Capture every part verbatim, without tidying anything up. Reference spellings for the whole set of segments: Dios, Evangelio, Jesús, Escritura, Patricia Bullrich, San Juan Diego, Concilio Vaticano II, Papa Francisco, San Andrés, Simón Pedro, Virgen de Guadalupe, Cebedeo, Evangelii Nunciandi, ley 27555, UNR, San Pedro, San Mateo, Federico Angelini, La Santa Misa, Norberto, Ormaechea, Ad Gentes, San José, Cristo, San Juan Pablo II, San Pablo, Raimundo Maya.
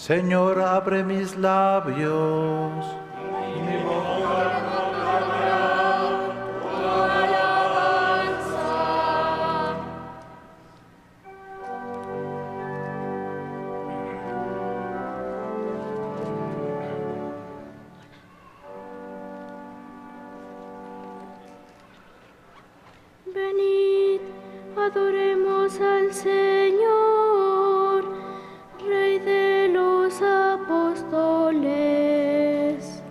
Señor, abre mis labios, y mi boca proclamará tu alabanza. Venid, adoremos al Señor, Rey de apóstoles.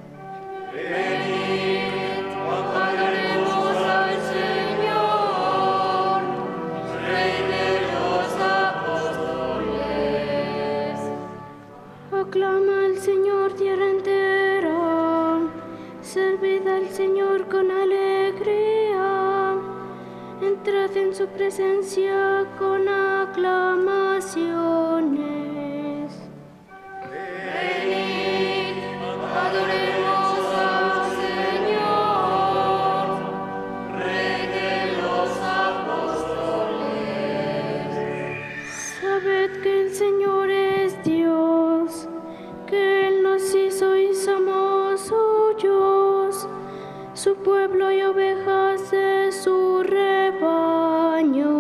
Venid, adoremos al Señor, Rey de los apóstoles. Aclama al Señor tierra entera, servid al Señor con alegría, entrad en su presencia con aclamaciones. Adoremos al Señor, Rey de los apóstoles. Sabed que el Señor es Dios, que Él nos hizo y somos suyos, su pueblo y ovejas de su rebaño.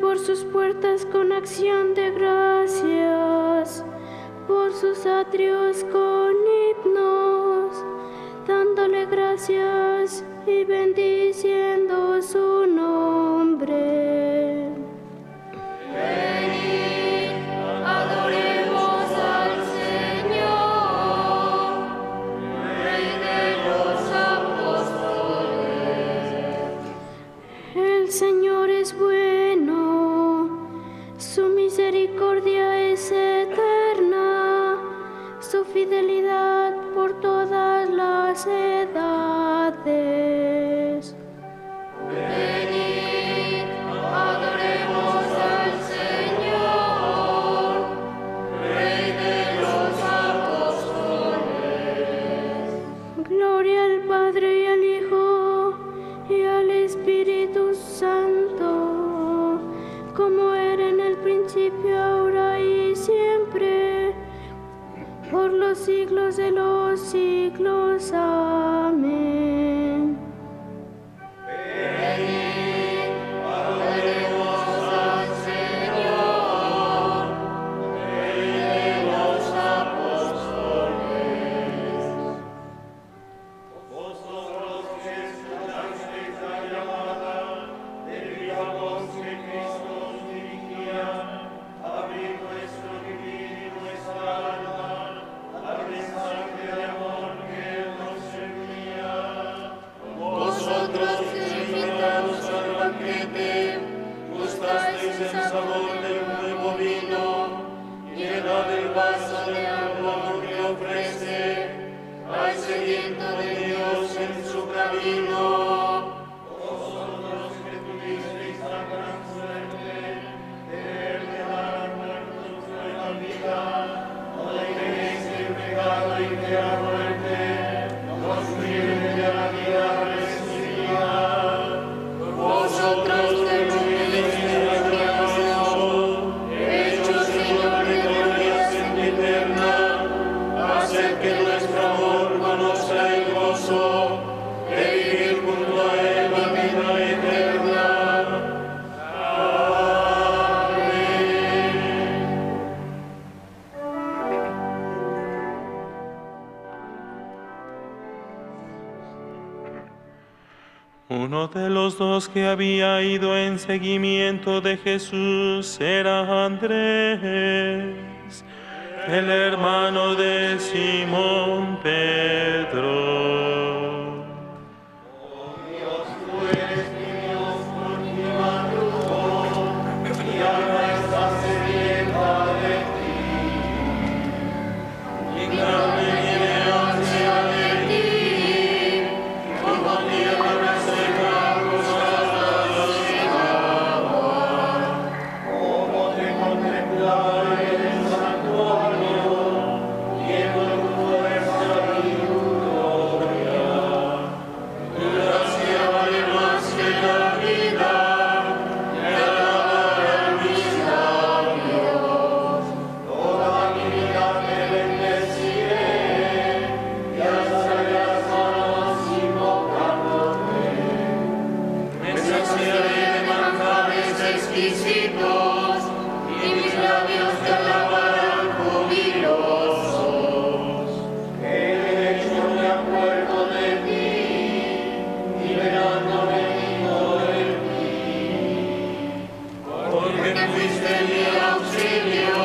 Por sus puertas con acción de gracias, por sus atrios con himnos, dándole gracias y bendiciendo su nombre. Venid, adoremos al Señor, Rey de los apóstoles. El Señor es bueno, su misericordia es eterna, su fidelidad por todas las edades. Venid, adoremos al Señor, Rey de los apóstoles. Gloria al Padre y al Hijo y al Espíritu Santo, como principio, ahora y siempre, por los siglos de los siglos. Amén. Venid, adoremos al Señor, Rey de los apóstoles. Vosotros que escuchasteis la llamada de mi voz que Cristo gustasteis el sabor del nuevo vino, llenad el vaso de agua que ofrece al sediento de Dios en su camino. Vosotros que tuvisteis la gran suerte de él de dar muertos de la vida, no dejéis el pecado y de la muerte, nos libre de la vida resucitada. Vosotros de los que diste la creación, hechos señores de gloria sin eterna, haced que nuestro amor conozca el gozo de vivir junto a él la vida eterna. Uno de los dos que había ido en seguimiento de Jesús era Andrés, el hermano de Simón Pedro. Oh Dios, tú eres mi Dios, por ti madrugo, mi alma está sedienta de ti. Mi grande en el santuario, lleno exquisitos, y mis labios te alabarán jubilosos. He hecho mi acuerdo de ti, liberándome de ti, porque fuiste mi auxilio,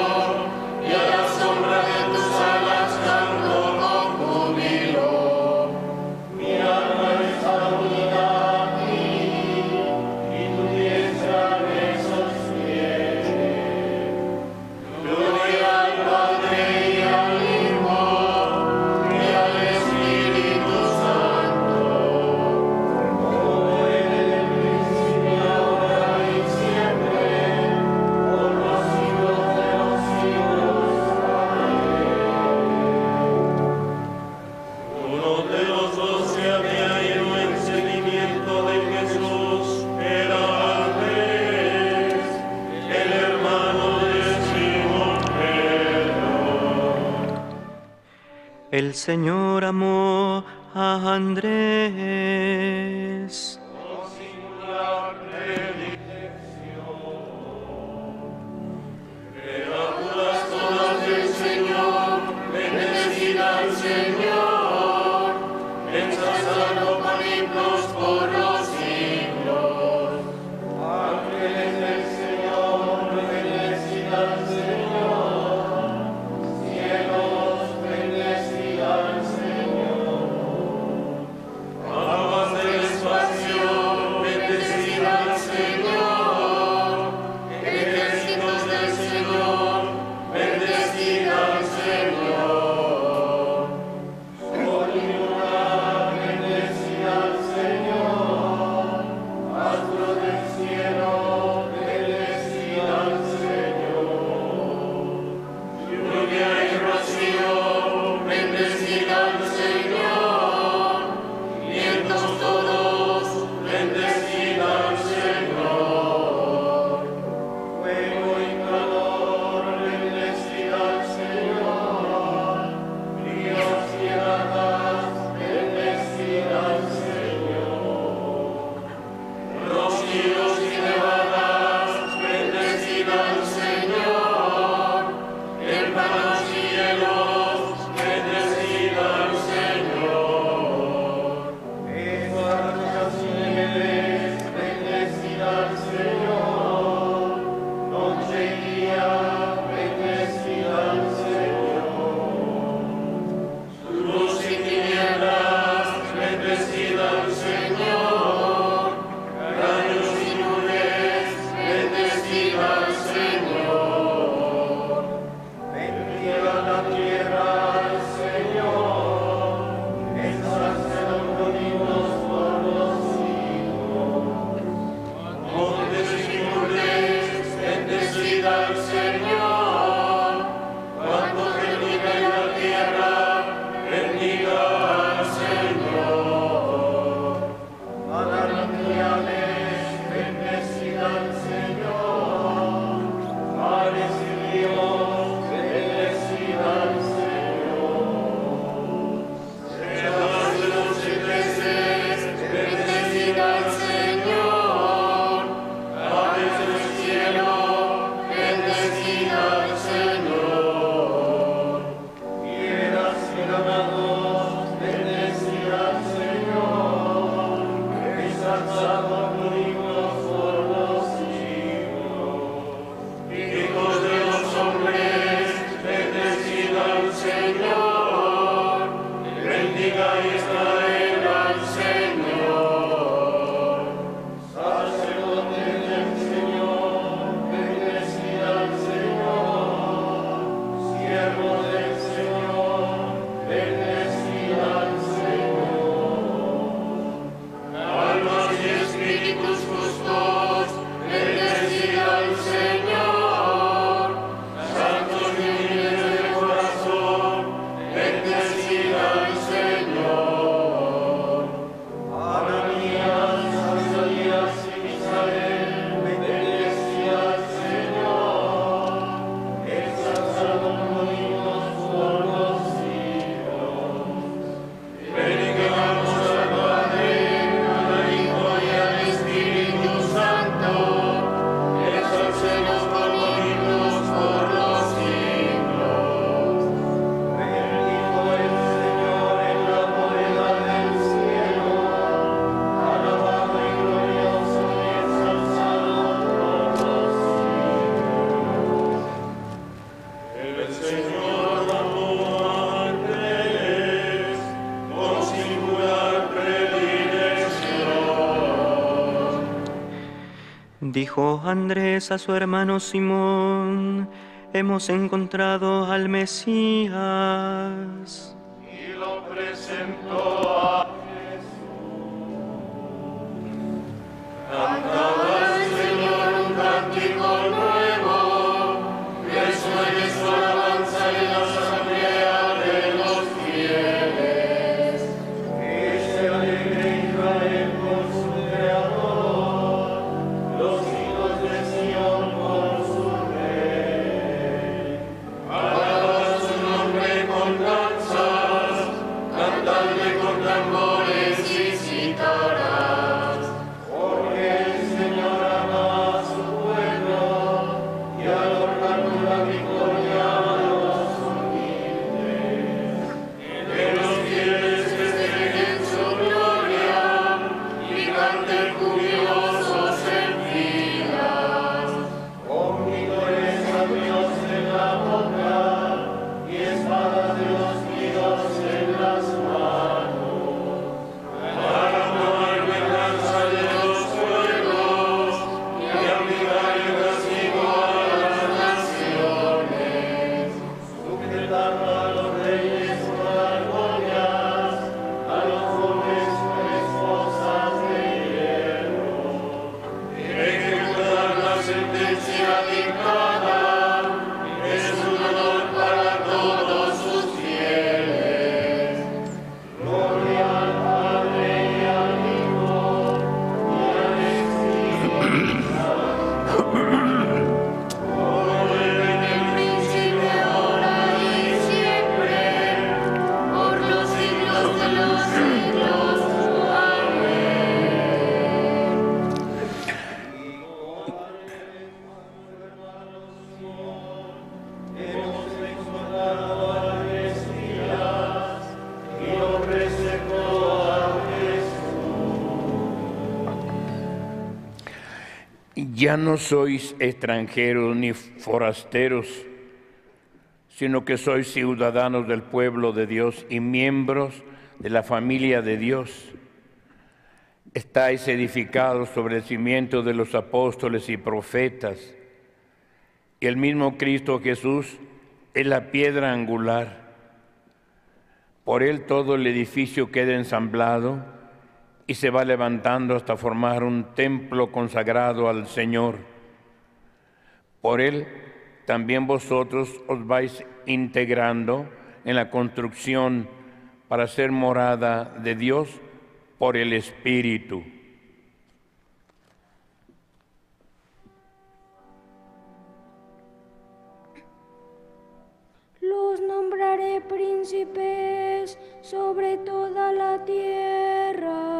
y a la sombra de tus alas canto con júbilo. Mi alma está unida a ti, y tu diestra me sostiene. Gloria al Padre y al Hijo y al Espíritu Santo, como era en el principio, ahora y siempre, por los siglos de los siglos. Amén. Uno de los doce había ido en seguimiento de Jesús, era Andrés, el hermano de Simón Pedro. El Señor amó a Andrés. Oh, singular predilección, criaturas todas del Señor, bendecida al Señor, ensalzando con himnos por los siglos. Ángeles del Señor, bendecida al Señor, cielos, bendecida al Señor. Dijo Andrés a su hermano Simón, hemos encontrado al Mesías. Y lo presentó a Jesús. Cantaba el Señor un cántico nuevo, que suene su alabanza en la asamblea de los fieles. Que se alegre Israel por su Creador, los hijos de Sion por su Rey. Alaba su nombre con danzas, cantadle con tambores y cítaras. Ya no sois extranjeros ni forasteros, sino que sois ciudadanos del pueblo de Dios y miembros de la familia de Dios. Estáis edificados sobre el cimiento de los apóstoles y profetas, y el mismo Cristo Jesús es la piedra angular. Por él todo el edificio queda ensamblado y se va levantando hasta formar un templo consagrado al Señor. Por él también vosotros os vais integrando en la construcción para ser morada de Dios por el Espíritu. Los nombraré príncipes sobre toda la tierra.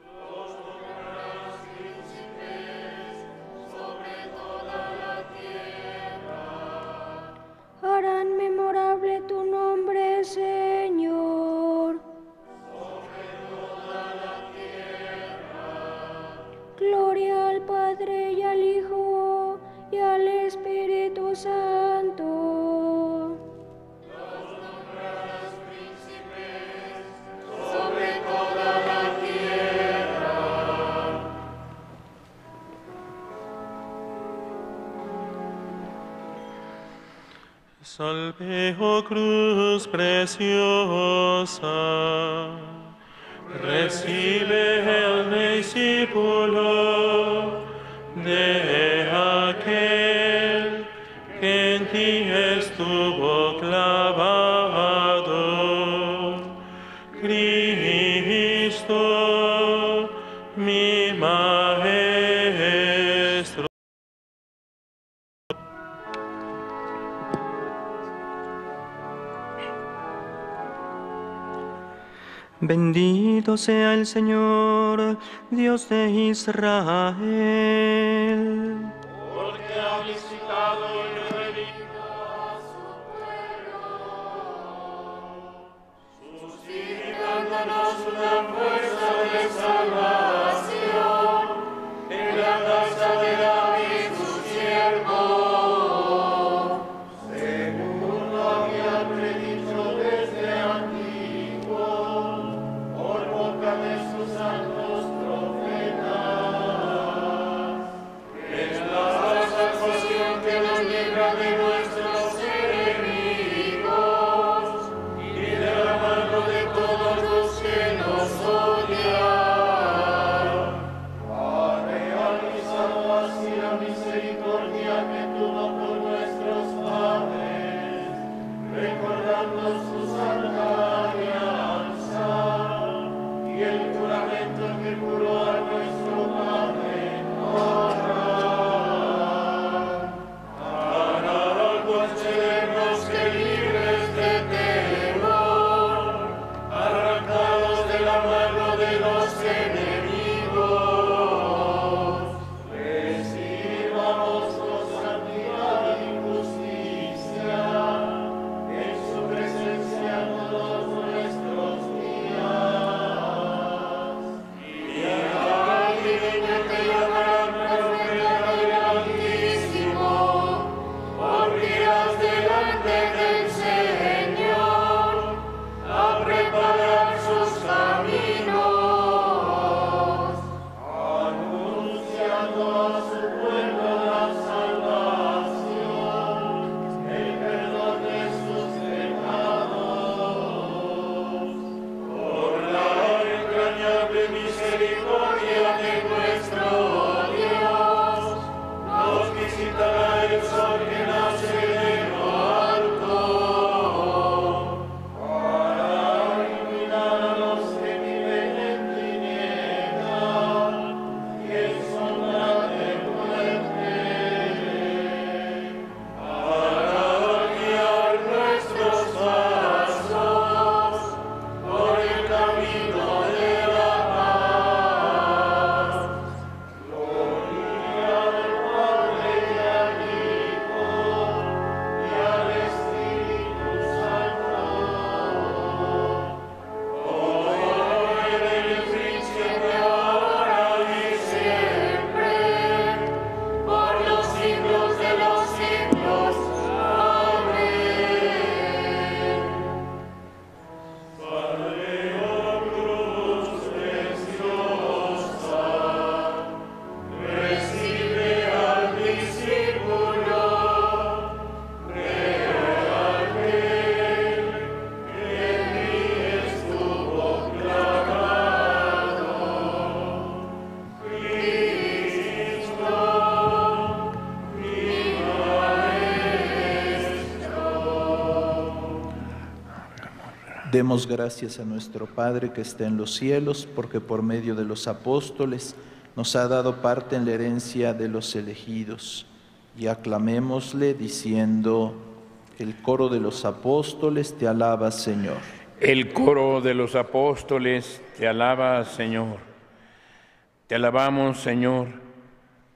Los nombrarás príncipes sobre toda la tierra. Harán memorable tu nombre, Señor. Sobre toda la tierra. Gloria al Padre y al Hijo y al Espíritu Santo. Salve, oh cruz preciosa, recibe el discípulo de aquel que en ti estuvo clavado. Cristo, mi Maestro. Bendito sea el Señor, Dios de Israel, porque ha visitado y redimido a su pueblo, suscitándonos una fuerza de salvación en la casa de David, su siervo, según lo había predicho desde antiguo de sus santos profetas. Demos gracias a nuestro Padre que está en los cielos, porque por medio de los apóstoles nos ha dado parte en la herencia de los elegidos. Y aclamémosle diciendo, el coro de los apóstoles te alaba, Señor. El coro de los apóstoles te alaba, Señor. Te alabamos, Señor,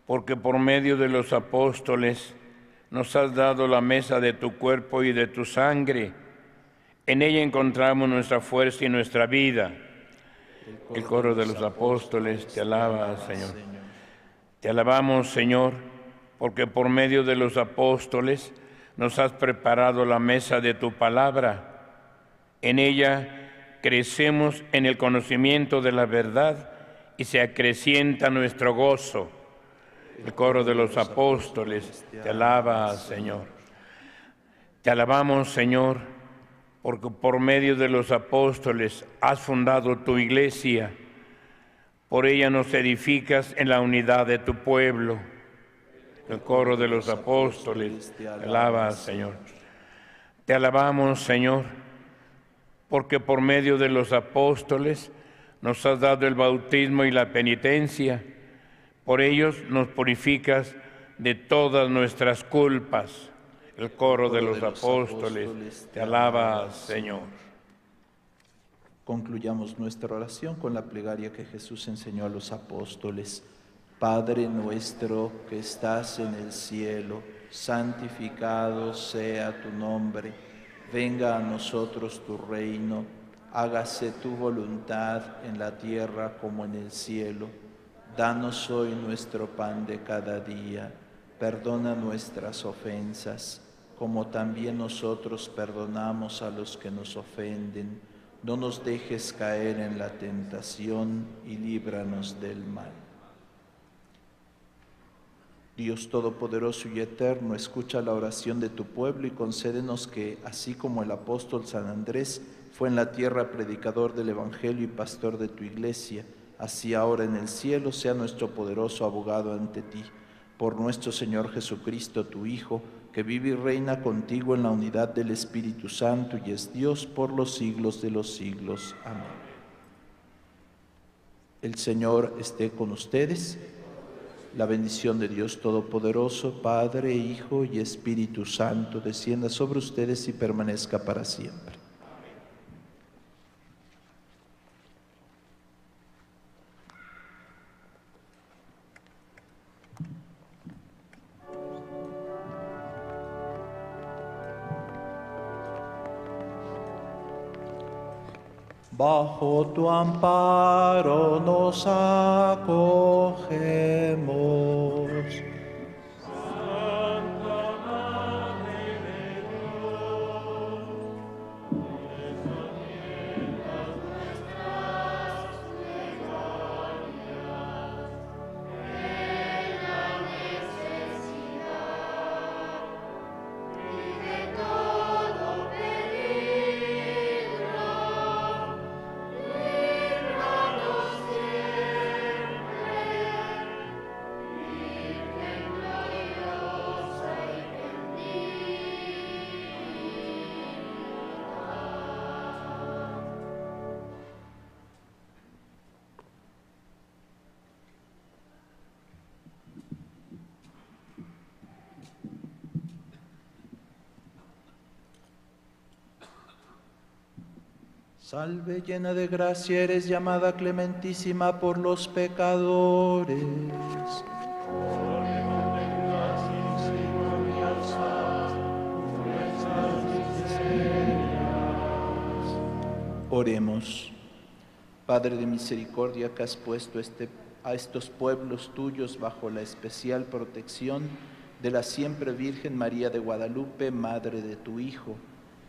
porque por medio de los apóstoles nos has dado la mesa de tu cuerpo y de tu sangre. En ella encontramos nuestra fuerza y nuestra vida. El coro, El coro de los apóstoles te alaba, Señor. Te alabamos, Señor, porque por medio de los apóstoles nos has preparado la mesa de tu palabra. En ella crecemos en el conocimiento de la verdad y se acrecienta nuestro gozo. El coro de los apóstoles te alaba, Señor. Te alabamos, Señor, porque por medio de los apóstoles has fundado tu iglesia, por ella nos edificas en la unidad de tu pueblo. El coro de los apóstoles te alaba, Señor. Te alabamos, Señor, porque por medio de los apóstoles nos has dado el bautismo y la penitencia, por ellos nos purificas de todas nuestras culpas. El coro de los apóstoles te alaba, Señor. Concluyamos nuestra oración con la plegaria que Jesús enseñó a los apóstoles. Padre nuestro que estás en el cielo, santificado sea tu nombre. Venga a nosotros tu reino. Hágase tu voluntad en la tierra como en el cielo. Danos hoy nuestro pan de cada día. Perdona nuestras ofensas, como también nosotros perdonamos a los que nos ofenden. No nos dejes caer en la tentación y líbranos del mal. Dios todopoderoso y eterno, escucha la oración de tu pueblo y concédenos que, así como el apóstol San Andrés fue en la tierra predicador del Evangelio y pastor de tu iglesia, así ahora en el cielo sea nuestro poderoso abogado ante ti. Por nuestro Señor Jesucristo, tu Hijo, que vive y reina contigo en la unidad del Espíritu Santo y es Dios por los siglos de los siglos. Amén. El Señor esté con ustedes. La bendición de Dios Todopoderoso, Padre, Hijo y Espíritu Santo, descienda sobre ustedes y permanezca para siempre. Bajo tu amparo nos acogemos, Santa Madre de Dios, nuestras plegarias en la necesidad y de todo peligro. Salve, llena de gracia, eres llamada clementísima por los pecadores. Oremos. Padre de misericordia, que has puesto este, a estos pueblos tuyos bajo la especial protección de la siempre Virgen María de Guadalupe, Madre de tu Hijo,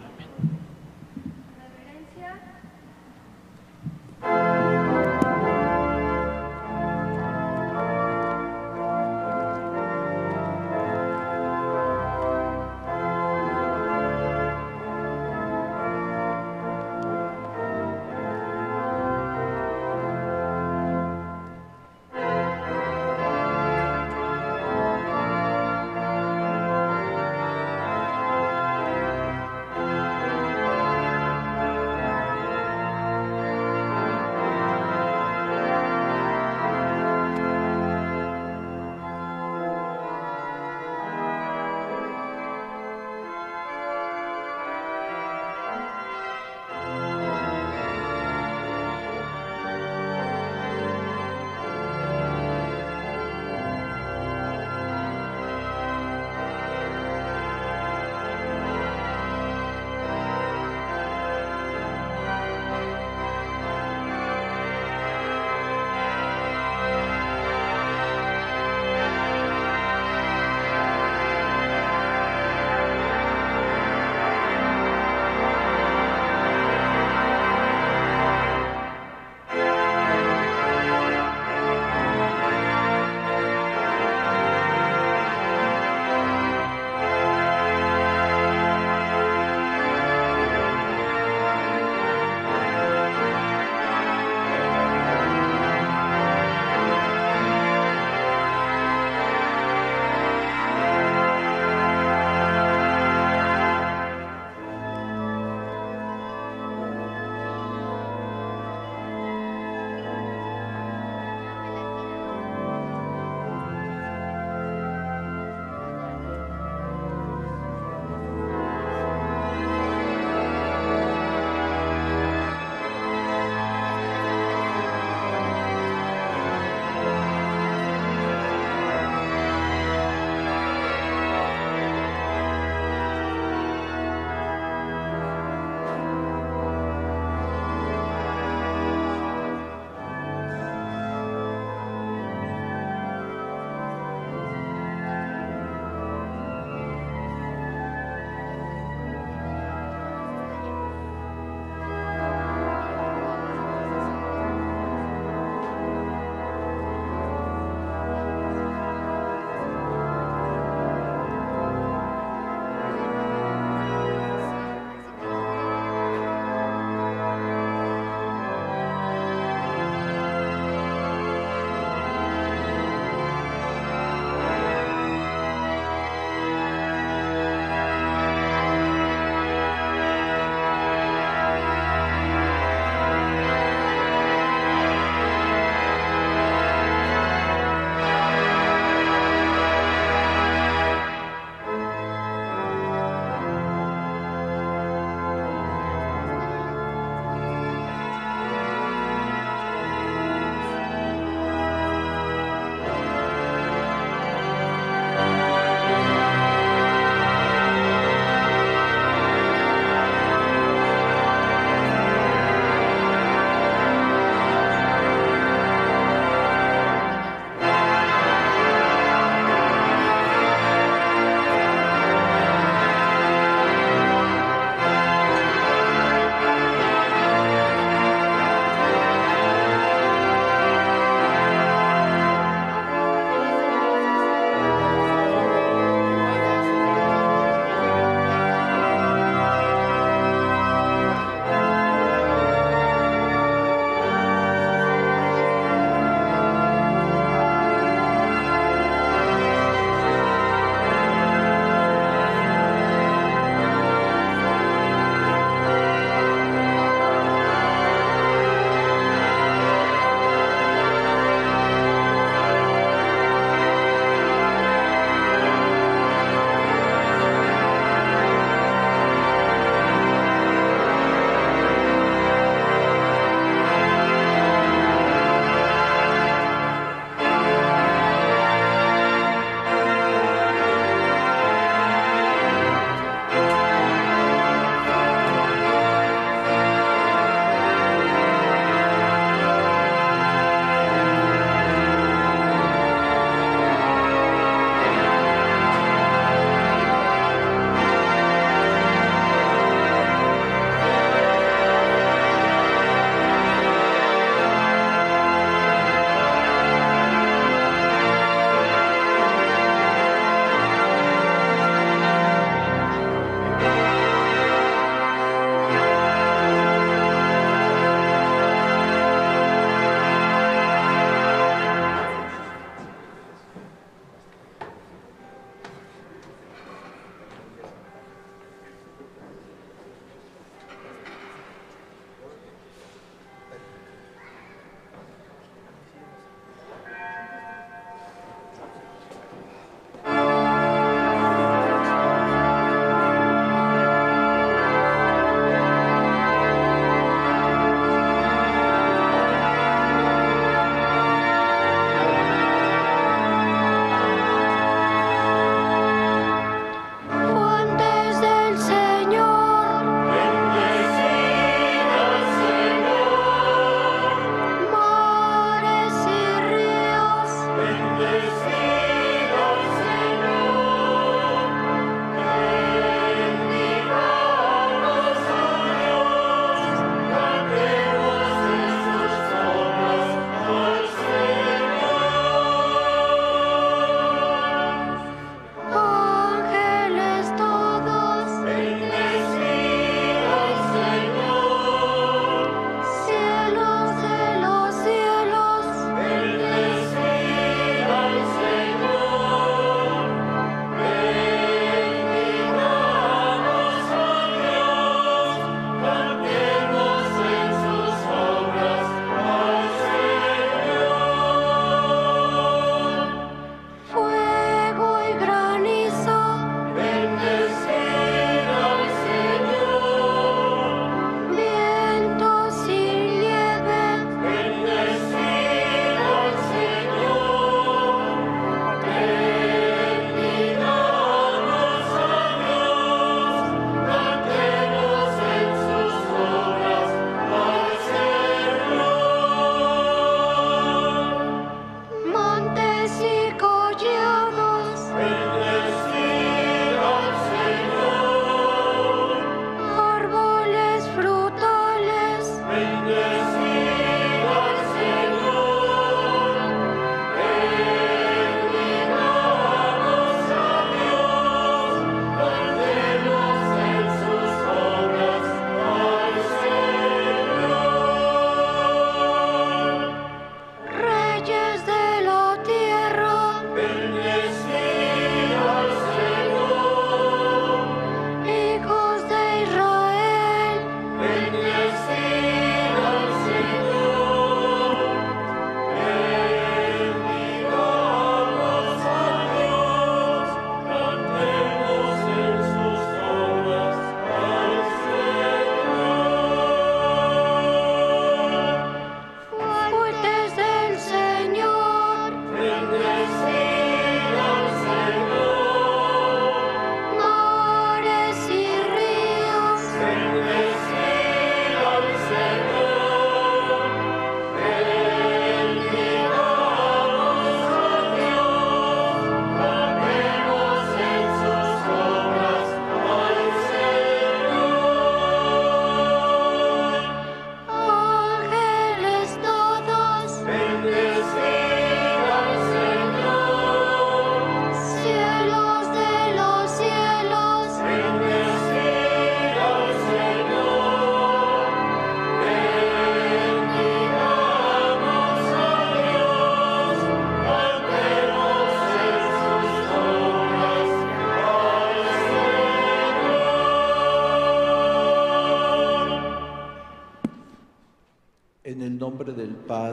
Amén.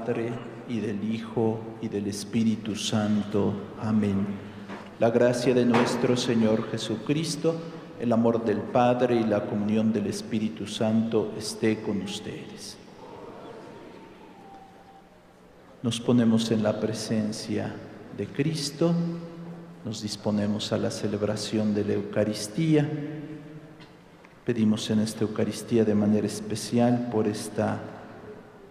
Padre, y del Hijo, y del Espíritu Santo. Amén. La gracia de nuestro Señor Jesucristo, el amor del Padre y la comunión del Espíritu Santo esté con ustedes. Nos ponemos en la presencia de Cristo, nos disponemos a la celebración de la Eucaristía. Pedimos en esta Eucaristía de manera especial por esta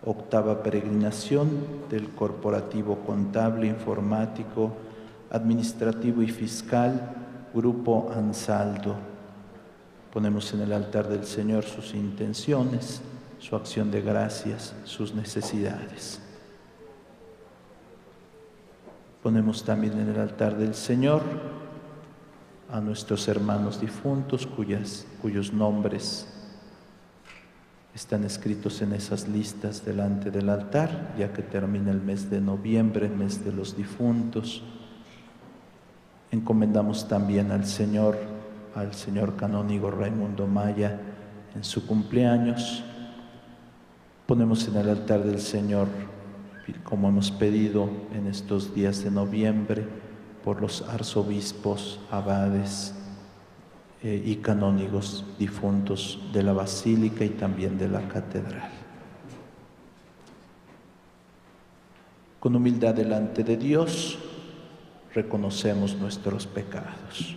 octava peregrinación del Corporativo Contable Informático, Administrativo y Fiscal, Grupo Ansaldo. Ponemos en el altar del Señor sus intenciones, su acción de gracias, sus necesidades. Ponemos también en el altar del Señor a nuestros hermanos difuntos, cuyas, cuyos nombres están escritos en esas listas delante del altar, ya que termina el mes de noviembre, mes de los difuntos. Encomendamos también al Señor al señor canónigo Raimundo Maya en su cumpleaños. Ponemos en el altar del Señor, como hemos pedido en estos días de noviembre, por los arzobispos, abades eh, y canónigos difuntos de la basílica y también de la catedral. Con humildad delante de Dios, reconocemos nuestros pecados.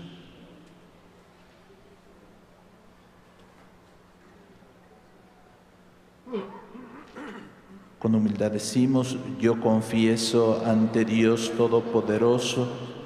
Con humildad decimos: yo confieso ante Dios Todopoderoso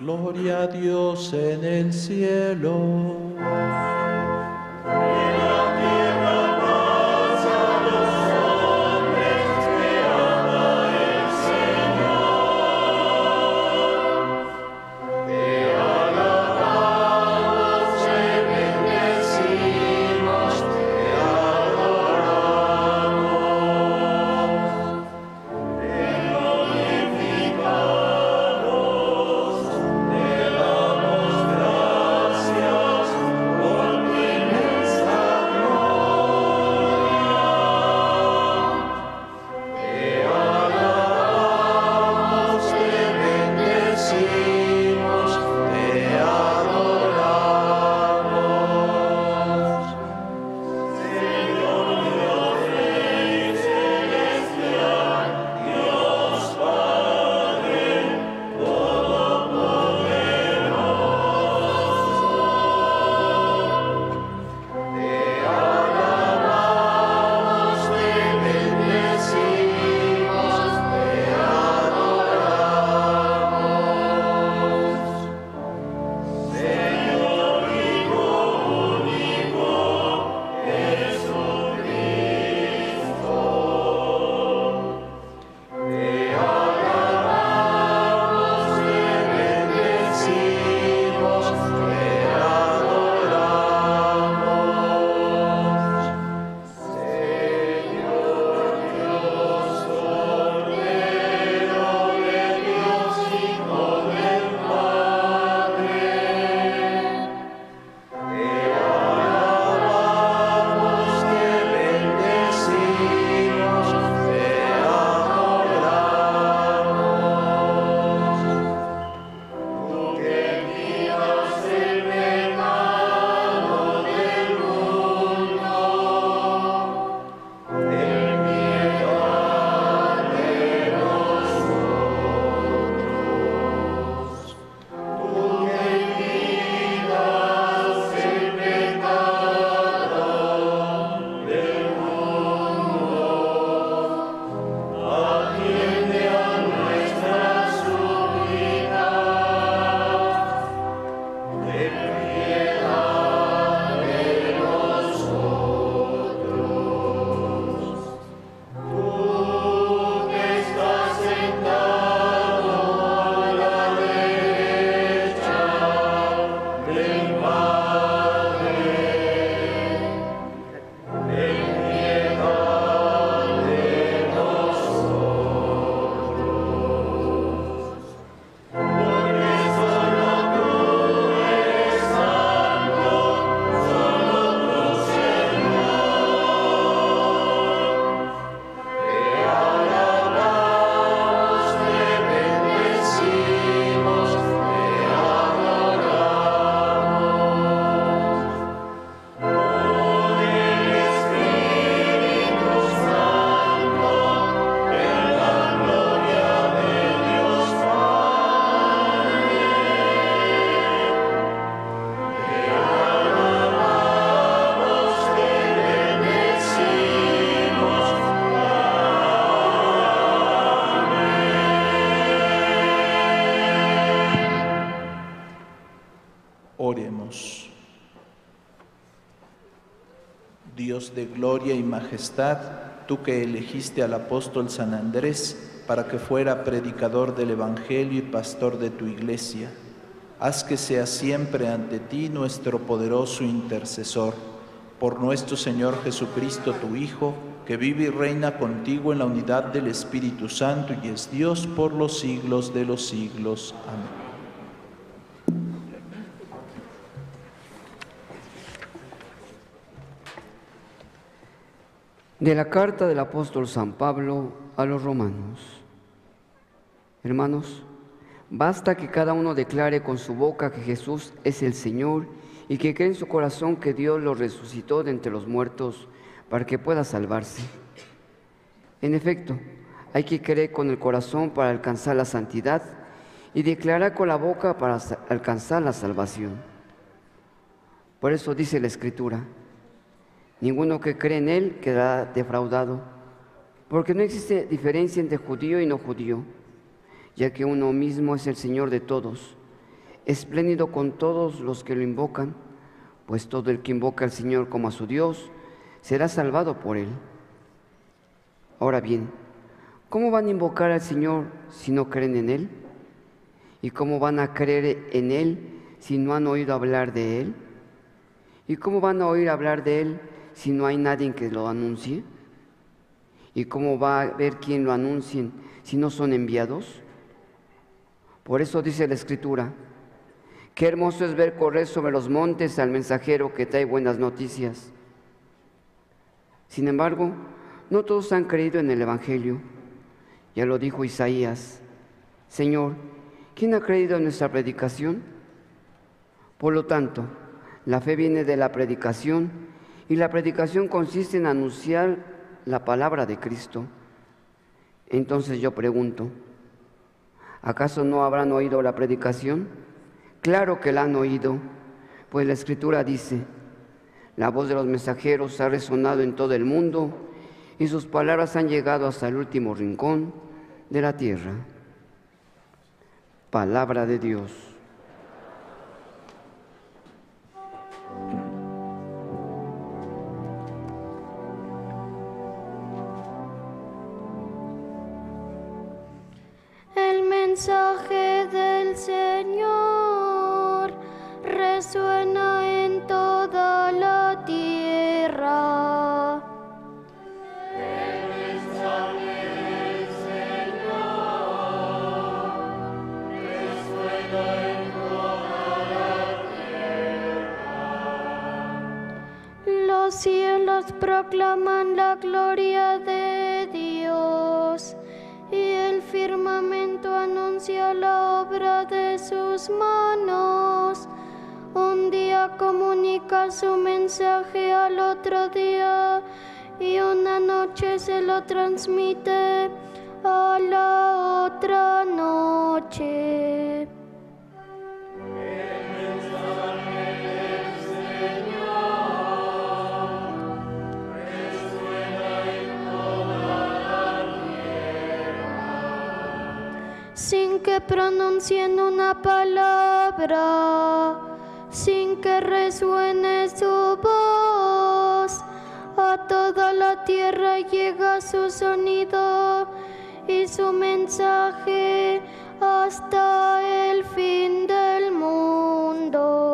Gloria a Dios en el cielo. Dios de gloria y majestad, tú que elegiste al apóstol San Andrés para que fuera predicador del Evangelio y pastor de tu iglesia, haz que sea siempre ante ti nuestro poderoso intercesor. Por nuestro Señor Jesucristo, tu Hijo, que vive y reina contigo en la unidad del Espíritu Santo y es Dios por los siglos de los siglos. Amén. De la carta del apóstol San Pablo a los romanos. Hermanos, basta que cada uno declare con su boca que Jesús es el Señor y que cree en su corazón que Dios lo resucitó de entre los muertos para que pueda salvarse. En efecto, hay que creer con el corazón para alcanzar la santidad y declarar con la boca para alcanzar la salvación. Por eso dice la Escritura: ninguno que cree en Él quedará defraudado, porque no existe diferencia entre judío y no judío, ya que uno mismo es el Señor de todos, espléndido con todos los que lo invocan, pues todo el que invoca al Señor como a su Dios será salvado por Él. Ahora bien, ¿cómo van a invocar al Señor si no creen en Él? ¿Y cómo van a creer en Él si no han oído hablar de Él? ¿Y cómo van a oír hablar de Él si no hay nadie que lo anuncie? ¿Y cómo va a haber quien lo anuncie si no son enviados? Por eso dice la Escritura: qué hermoso es ver correr sobre los montes al mensajero que trae buenas noticias. Sin embargo, no todos han creído en el Evangelio. Ya lo dijo Isaías: Señor, ¿quién ha creído en nuestra predicación? Por lo tanto, la fe viene de la predicación, y la predicación consiste en anunciar la palabra de Cristo. Entonces yo pregunto, ¿acaso no habrán oído la predicación? Claro que la han oído, pues la Escritura dice: la voz de los mensajeros ha resonado en todo el mundo, y sus palabras han llegado hasta el último rincón de la tierra. Palabra de Dios. El mensaje del Señor resuena en toda la tierra. El mensaje del Señor resuena en toda la tierra. Los cielos proclaman la gloria de Dios, y el firmamento anuncia la obra de sus manos. Un día comunica su mensaje al otro día, y una noche se lo transmite a la otra noche. Sin que pronuncien una palabra, sin que resuene su voz, a toda la tierra llega su sonido y su mensaje hasta el fin del mundo.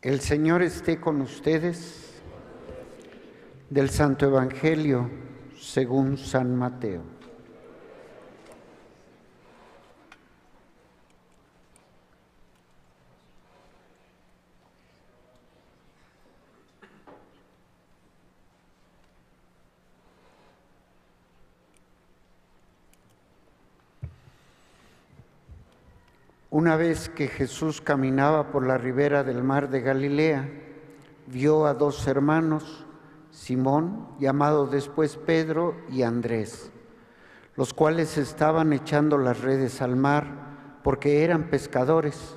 El Señor esté con ustedes. Del Santo Evangelio según San Mateo. Una vez que Jesús caminaba por la ribera del mar de Galilea, vio a dos hermanos, Simón, llamado después Pedro, y Andrés, los cuales estaban echando las redes al mar porque eran pescadores.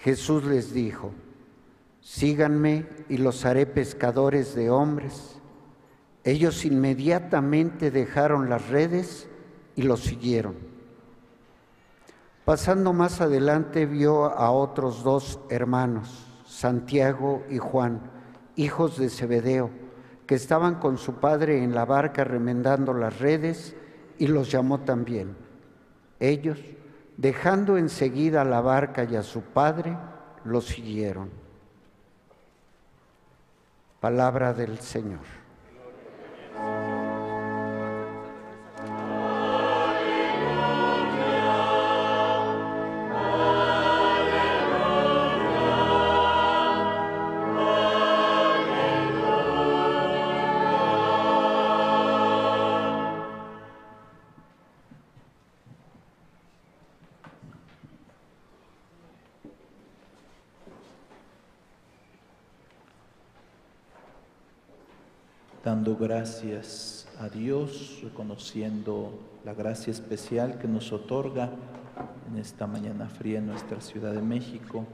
Jesús les dijo: síganme y los haré pescadores de hombres. Ellos inmediatamente dejaron las redes y los siguieron. Pasando más adelante vio a otros dos hermanos, Santiago y Juan, hijos de Cebedeo, que estaban con su padre en la barca remendando las redes, y los llamó también. Ellos, dejando enseguida la barca y a su padre, los siguieron. Palabra del Señor. Dando gracias a Dios, reconociendo la gracia especial que nos otorga en esta mañana fría en nuestra Ciudad de México,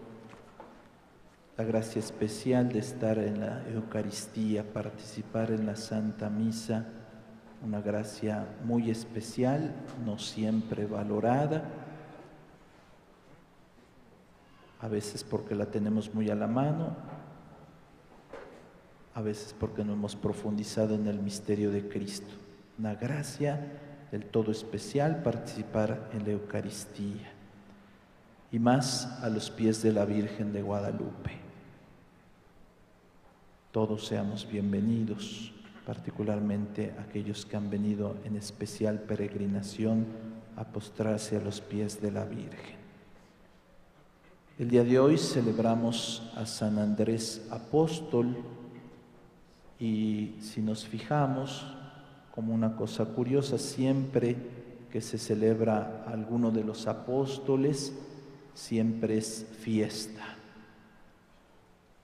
la gracia especial de estar en la Eucaristía, participar en la Santa Misa, una gracia muy especial, no siempre valorada, a veces porque la tenemos muy a la mano, a veces porque no hemos profundizado en el misterio de Cristo. Una gracia del todo especial participar en la Eucaristía, y más a los pies de la Virgen de Guadalupe. Todos seamos bienvenidos, particularmente aquellos que han venido en especial peregrinación a postrarse a los pies de la Virgen. El día de hoy celebramos a San Andrés Apóstol, y si nos fijamos, como una cosa curiosa, siempre que se celebra alguno de los apóstoles, siempre es fiesta.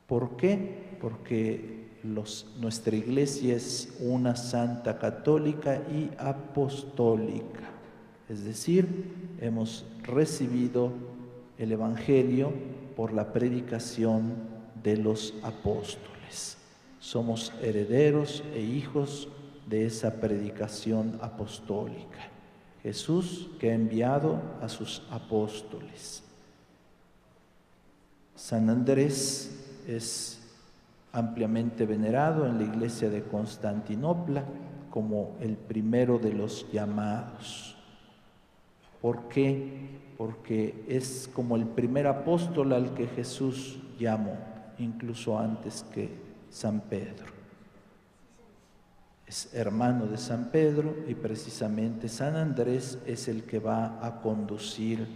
¿Por qué? Porque los, nuestra iglesia es una santa católica y apostólica. Es decir, hemos recibido el Evangelio por la predicación de los apóstoles. Somos herederos e hijos de esa predicación apostólica. Jesús, que ha enviado a sus apóstoles. San Andrés es ampliamente venerado en la iglesia de Constantinopla como el primero de los llamados. ¿Por qué? Porque es como el primer apóstol al que Jesús llamó, incluso antes que San Pedro. Es hermano de San Pedro, y precisamente San Andrés es el que va a conducir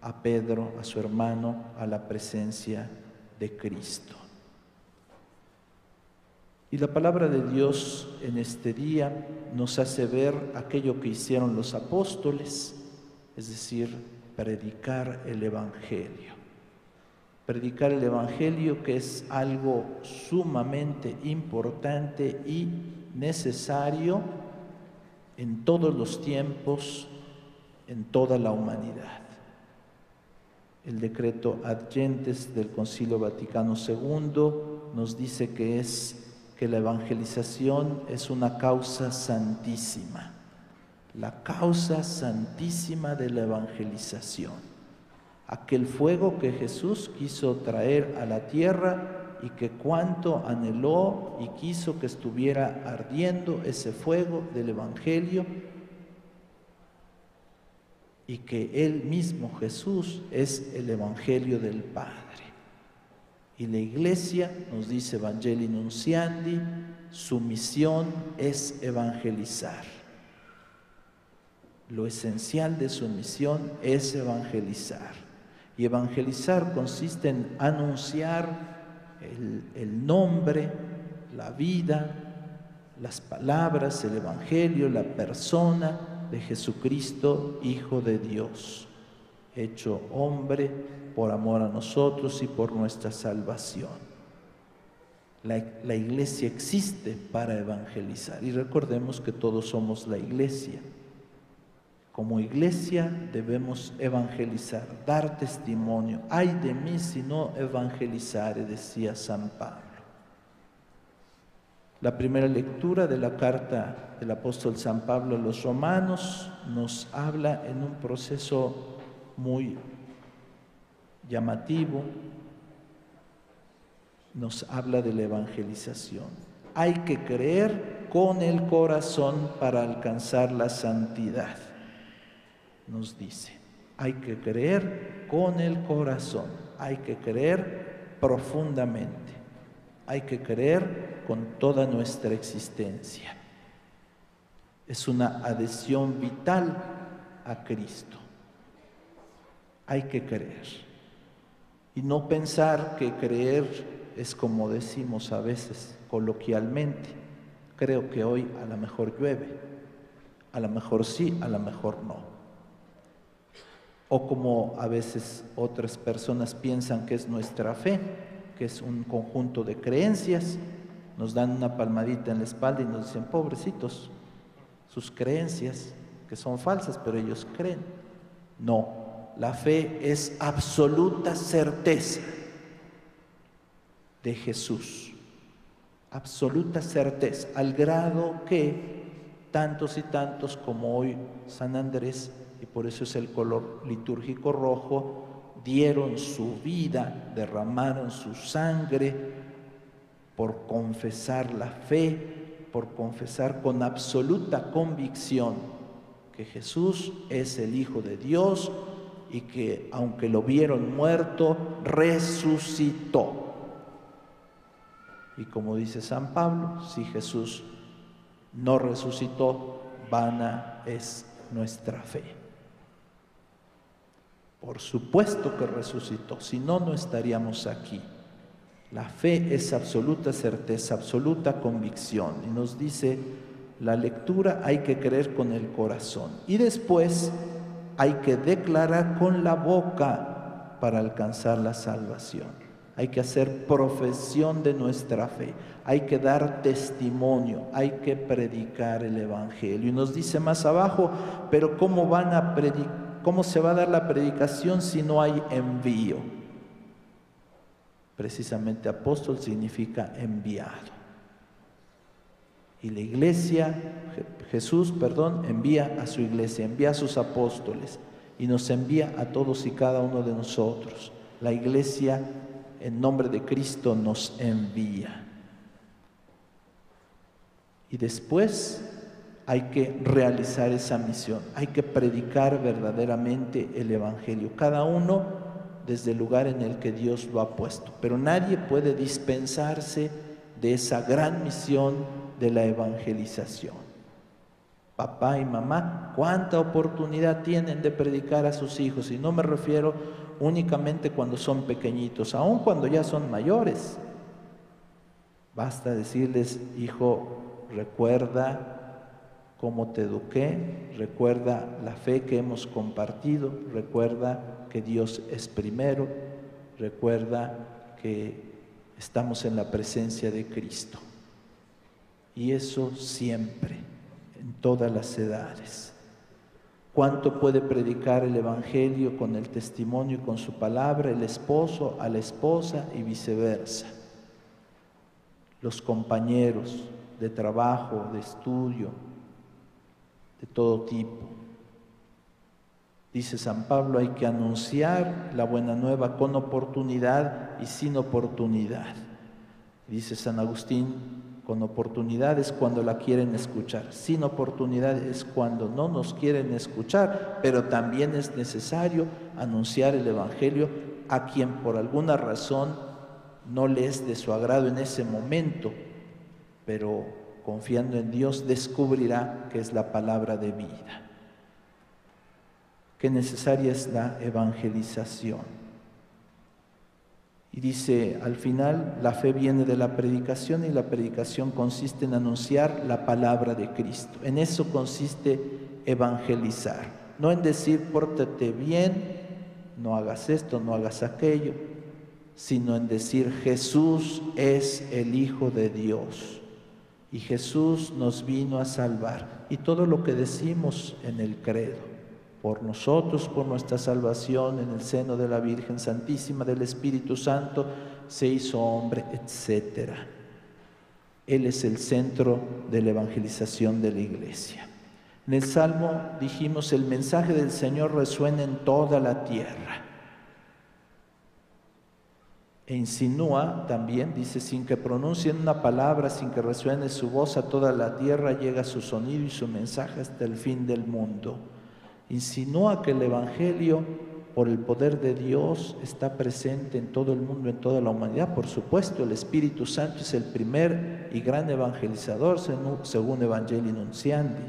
a Pedro, a su hermano, a la presencia de Cristo. Y la palabra de Dios en este día nos hace ver aquello que hicieron los apóstoles, es decir, predicar el Evangelio. Predicar el Evangelio, que es algo sumamente importante y necesario en todos los tiempos, en toda la humanidad. El decreto Ad Gentes del Concilio Vaticano segundo nos dice que, es, que la evangelización es una causa santísima, la causa santísima de la evangelización. Aquel fuego que Jesús quiso traer a la tierra y que cuanto anheló y quiso que estuviera ardiendo ese fuego del Evangelio, y que Él mismo, Jesús, es el Evangelio del Padre. Y la Iglesia, nos dice Evangelii Nunciandi, su misión es evangelizar. Lo esencial de su misión es evangelizar. Y evangelizar consiste en anunciar el, el nombre, la vida, las palabras, el Evangelio, la persona de Jesucristo, Hijo de Dios, hecho hombre por amor a nosotros y por nuestra salvación. La, la Iglesia existe para evangelizar, y recordemos que todos somos la Iglesia. Como Iglesia debemos evangelizar, dar testimonio. Ay de mí si no evangelizare, decía San Pablo. La primera lectura de la carta del apóstol San Pablo a los romanos nos habla en un proceso muy llamativo, nos habla de la evangelización. Hay que creer con el corazón para alcanzar la santidad, nos dice. Hay que creer con el corazón, hay que creer profundamente, hay que creer con toda nuestra existencia. Es una adhesión vital a Cristo. Hay que creer y no pensar que creer es como decimos a veces coloquialmente, creo que hoy a lo mejor llueve, a lo mejor sí, a lo mejor no. O como a veces otras personas piensan que es nuestra fe, que es un conjunto de creencias, nos dan una palmadita en la espalda y nos dicen, pobrecitos, sus creencias que son falsas, pero ellos creen. No, la fe es absoluta certeza de Jesús, absoluta certeza, al grado que tantos y tantos como hoy San Andrés, y por eso es el color litúrgico rojo, dieron su vida, derramaron su sangre por confesar la fe, por confesar con absoluta convicción que Jesús es el Hijo de Dios y que aunque lo vieron muerto, resucitó. Y como dice San Pablo, si Jesús no resucitó, vana es nuestra fe. Por supuesto que resucitó, si no, no estaríamos aquí. La fe es absoluta certeza, absoluta convicción. Y nos dice la lectura, hay que creer con el corazón. Y después hay que declarar con la boca para alcanzar la salvación. Hay que hacer profesión de nuestra fe, hay que dar testimonio, hay que predicar el Evangelio. Y nos dice más abajo, pero ¿cómo van a predicar, cómo se va a dar la predicación si no hay envío? Precisamente apóstol significa enviado. Y la iglesia, Jesús, perdón, envía a su iglesia, envía a sus apóstoles y nos envía a todos y cada uno de nosotros. La iglesia en nombre de Cristo nos envía. Y después hay que realizar esa misión, hay que predicar verdaderamente el Evangelio, cada uno desde el lugar en el que Dios lo ha puesto. Pero nadie puede dispensarse de esa gran misión de la evangelización. Papá y mamá, ¿cuánta oportunidad tienen de predicar a sus hijos? Y no me refiero únicamente cuando son pequeñitos, aun cuando ya son mayores. Basta decirles, hijo, recuerda cómo te eduqué, recuerda la fe que hemos compartido, recuerda que Dios es primero, recuerda que estamos en la presencia de Cristo. Y eso siempre, en todas las edades. ¿Cuánto puede predicar el Evangelio con el testimonio y con su palabra el esposo a la esposa y viceversa? Los compañeros de trabajo, de estudio, de todo tipo. Dice San Pablo, hay que anunciar la buena nueva con oportunidad y sin oportunidad. Dice San Agustín, con oportunidad es cuando la quieren escuchar, sin oportunidad es cuando no nos quieren escuchar, pero también es necesario anunciar el Evangelio a quien por alguna razón no le es de su agrado en ese momento, pero confiando en Dios descubrirá que es la palabra de vida. Qué necesaria es la evangelización. Y dice al final, la fe viene de la predicación y la predicación consiste en anunciar la palabra de Cristo. En eso consiste evangelizar, no en decir pórtate bien, no hagas esto, no hagas aquello, sino en decir Jesús es el Hijo de Dios y Jesús nos vino a salvar. Y todo lo que decimos en el credo, por nosotros, por nuestra salvación, en el seno de la Virgen Santísima, del Espíritu Santo, se hizo hombre, etcétera. Él es el centro de la evangelización de la Iglesia. En el Salmo dijimos, el mensaje del Señor resuena en toda la tierra. E insinúa también, dice, sin que pronuncien una palabra, sin que resuene su voz a toda la tierra, llega su sonido y su mensaje hasta el fin del mundo. Insinúa que el Evangelio, por el poder de Dios, está presente en todo el mundo, en toda la humanidad. Por supuesto, el Espíritu Santo es el primer y gran evangelizador, según Evangelii Nunciandi.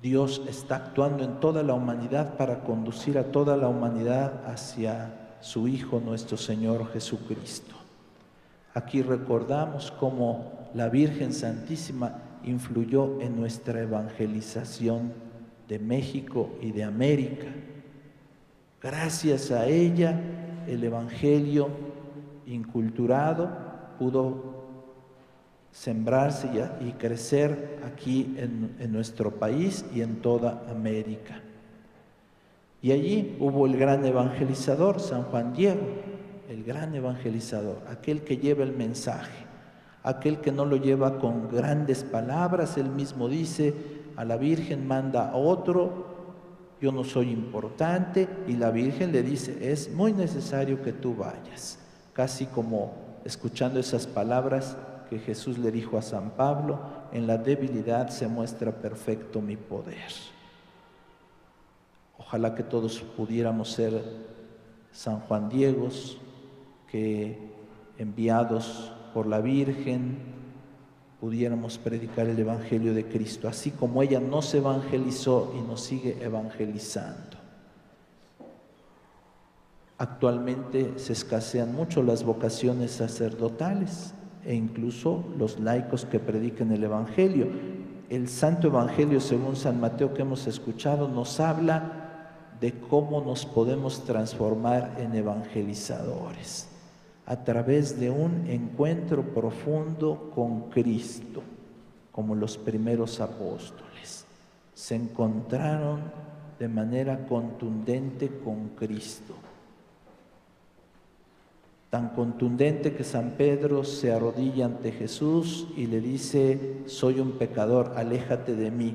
Dios está actuando en toda la humanidad para conducir a toda la humanidad hacia su Hijo, nuestro Señor Jesucristo. Aquí recordamos cómo la Virgen Santísima influyó en nuestra evangelización de México y de América. Gracias a ella, el Evangelio inculturado pudo sembrarse y, y crecer aquí en, en nuestro país y en toda América. Y allí hubo el gran evangelizador, San Juan Diego, el gran evangelizador, aquel que lleva el mensaje, aquel que no lo lleva con grandes palabras. Él mismo dice, a la Virgen manda a otro, yo no soy importante, y la Virgen le dice, es muy necesario que tú vayas. Casi como escuchando esas palabras que Jesús le dijo a San Pablo, en la debilidad se muestra perfecto mi poder. Ojalá que todos pudiéramos ser San Juan Diegos, que enviados por la Virgen pudiéramos predicar el Evangelio de Cristo, así como ella nos evangelizó y nos sigue evangelizando. Actualmente se escasean mucho las vocaciones sacerdotales e incluso los laicos que prediquen el Evangelio. El Santo Evangelio según San Mateo que hemos escuchado nos habla de cómo nos podemos transformar en evangelizadores, a través de un encuentro profundo con Cristo, como los primeros apóstoles. Se encontraron de manera contundente con Cristo. Tan contundente que San Pedro se arrodilla ante Jesús y le dice, soy un pecador, aléjate de mí.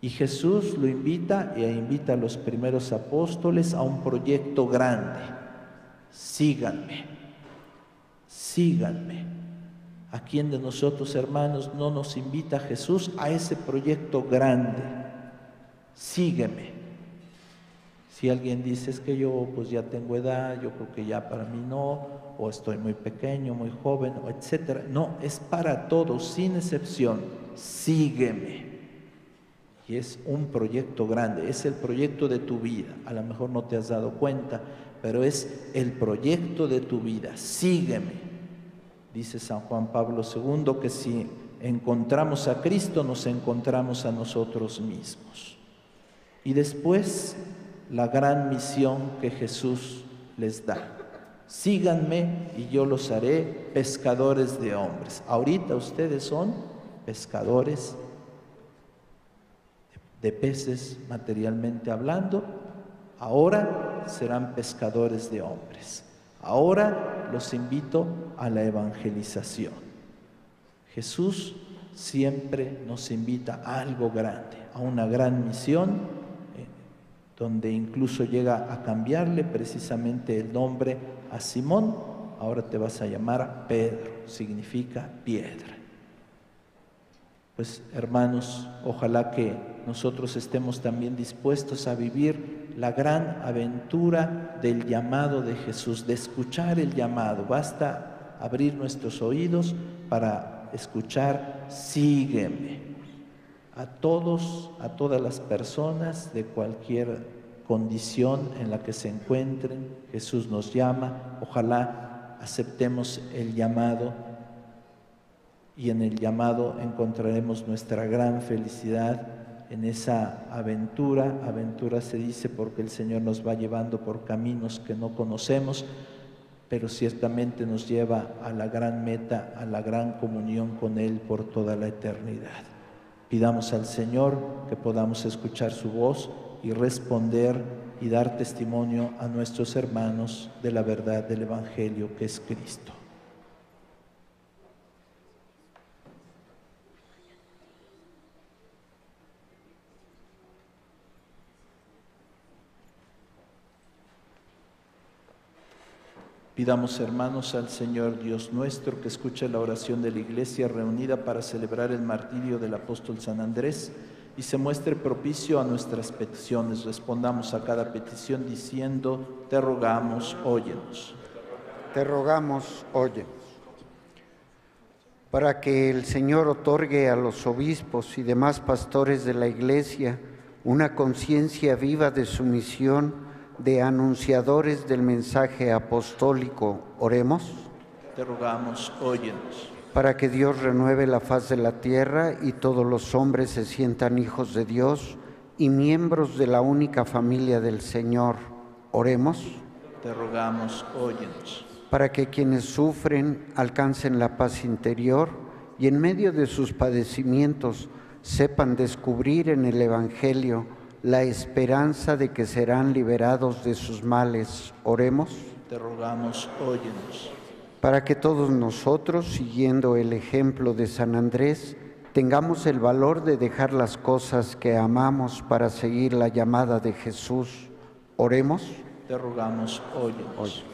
Y Jesús lo invita e invita a los primeros apóstoles a un proyecto grande. Síganme. Síganme. ¿A quién de nosotros, hermanos, no nos invita Jesús a ese proyecto grande? Sígueme. Si alguien dice, es que yo pues ya tengo edad, yo creo que ya para mí no, o estoy muy pequeño, muy joven, etcétera. No, es para todos, sin excepción. Sígueme. Y es un proyecto grande, es el proyecto de tu vida. A lo mejor no te has dado cuenta, pero es el proyecto de tu vida. Sígueme. Dice San Juan Pablo segundo que si encontramos a Cristo, nos encontramos a nosotros mismos. Y después, la gran misión que Jesús les da. Síganme y yo los haré pescadores de hombres. Ahorita ustedes son pescadores de peces materialmente hablando, ahora serán pescadores de hombres. Ahora los invito a la evangelización. Jesús siempre nos invita a algo grande, a una gran misión, eh, donde incluso llega a cambiarle precisamente el nombre a Simón. Ahora te vas a llamar Pedro, significa piedra. Pues hermanos, ojalá que nosotros estemos también dispuestos a vivir la gran aventura del llamado de Jesús, de escuchar el llamado. Basta abrir nuestros oídos para escuchar, sígueme. A todos, a todas las personas de cualquier condición en la que se encuentren, Jesús nos llama. Ojalá aceptemos el llamado y en el llamado encontraremos nuestra gran felicidad en esa aventura. Aventura se dice porque el Señor nos va llevando por caminos que no conocemos, pero ciertamente nos lleva a la gran meta, a la gran comunión con Él por toda la eternidad. Pidamos al Señor que podamos escuchar su voz y responder y dar testimonio a nuestros hermanos de la verdad del Evangelio que es Cristo. Pidamos, hermanos, al Señor Dios nuestro que escuche la oración de la Iglesia reunida para celebrar el martirio del apóstol San Andrés y se muestre propicio a nuestras peticiones. Respondamos a cada petición diciendo: te rogamos, óyenos. Te rogamos, óyenos. Para que el Señor otorgue a los obispos y demás pastores de la Iglesia una conciencia viva de su misión de anunciadores del mensaje apostólico, oremos. Te rogamos, óyenos. Para que Dios renueve la faz de la tierra y todos los hombres se sientan hijos de Dios y miembros de la única familia del Señor, oremos. Te rogamos, óyenos. Para que quienes sufren alcancen la paz interior y en medio de sus padecimientos sepan descubrir en el Evangelio la esperanza de que serán liberados de sus males, oremos. Te rogamos, óyenos. Para que todos nosotros, siguiendo el ejemplo de San Andrés, tengamos el valor de dejar las cosas que amamos para seguir la llamada de Jesús, oremos. Te rogamos, óyenos.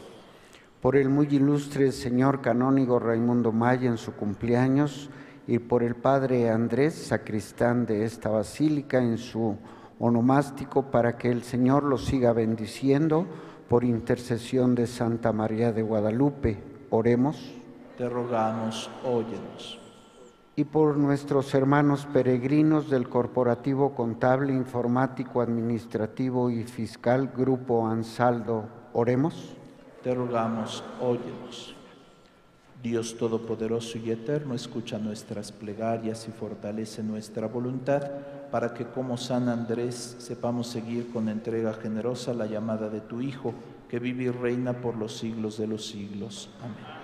Por el muy ilustre señor canónigo Raimundo Maya en su cumpleaños y por el padre Andrés, sacristán de esta basílica, en su onomástico, para que el Señor los siga bendiciendo por intercesión de Santa María de Guadalupe, oremos. Te rogamos, óyenos. Y por nuestros hermanos peregrinos del Corporativo Contable Informático, Administrativo y Fiscal, Grupo Ansaldo, oremos. Te rogamos, óyenos. Dios todopoderoso y eterno, escucha nuestras plegarias y fortalece nuestra voluntad, para que como San Andrés sepamos seguir con entrega generosa la llamada de tu Hijo, que vive y reina por los siglos de los siglos. Amén.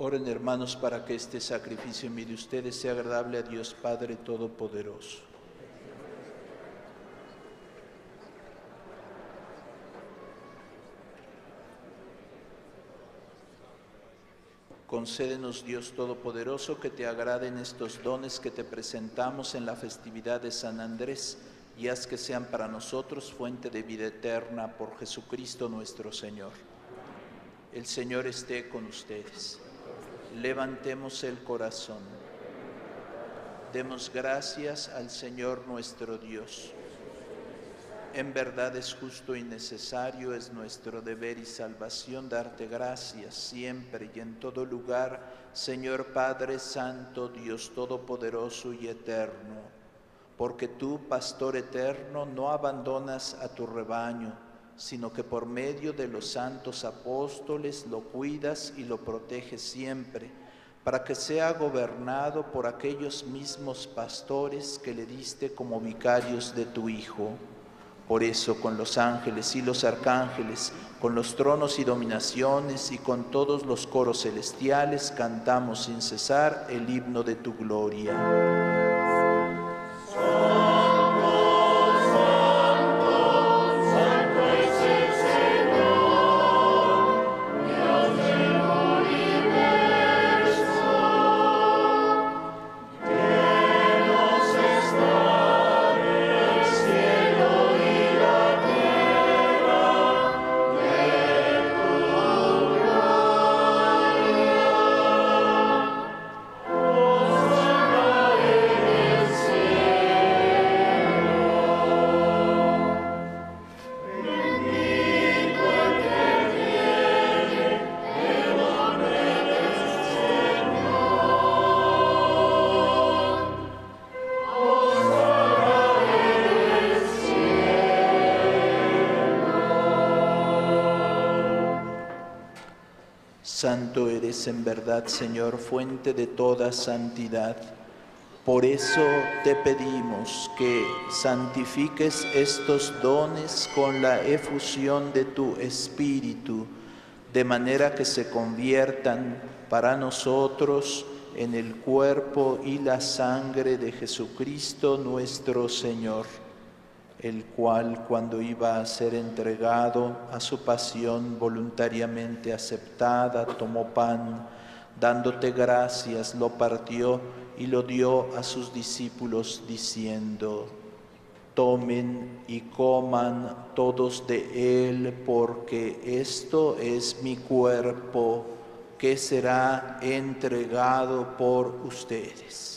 Oren, hermanos, para que este sacrificio en medio de ustedes sea agradable a Dios Padre Todopoderoso. Concédenos, Dios Todopoderoso, que te agraden estos dones que te presentamos en la festividad de San Andrés, y haz que sean para nosotros fuente de vida eterna, por Jesucristo nuestro Señor. El Señor esté con ustedes. Levantemos el corazón. Demos gracias al Señor nuestro Dios. En verdad es justo y necesario, es nuestro deber y salvación darte gracias siempre y en todo lugar, Señor Padre Santo, Dios Todopoderoso y Eterno, porque tú, Pastor Eterno, no abandonas a tu rebaño, sino que por medio de los santos apóstoles lo cuidas y lo proteges siempre, para que sea gobernado por aquellos mismos pastores que le diste como vicarios de tu Hijo. Por eso, con los ángeles y los arcángeles, con los tronos y dominaciones, y con todos los coros celestiales, cantamos sin cesar el himno de tu gloria. Santo eres en verdad, Señor, fuente de toda santidad. Por eso te pedimos que santifiques estos dones con la efusión de tu Espíritu, de manera que se conviertan para nosotros en el cuerpo y la sangre de Jesucristo nuestro Señor, el cual, cuando iba a ser entregado a su pasión voluntariamente aceptada, tomó pan, dándote gracias, lo partió y lo dio a sus discípulos, diciendo: tomen y coman todos de él, porque esto es mi cuerpo, que será entregado por ustedes.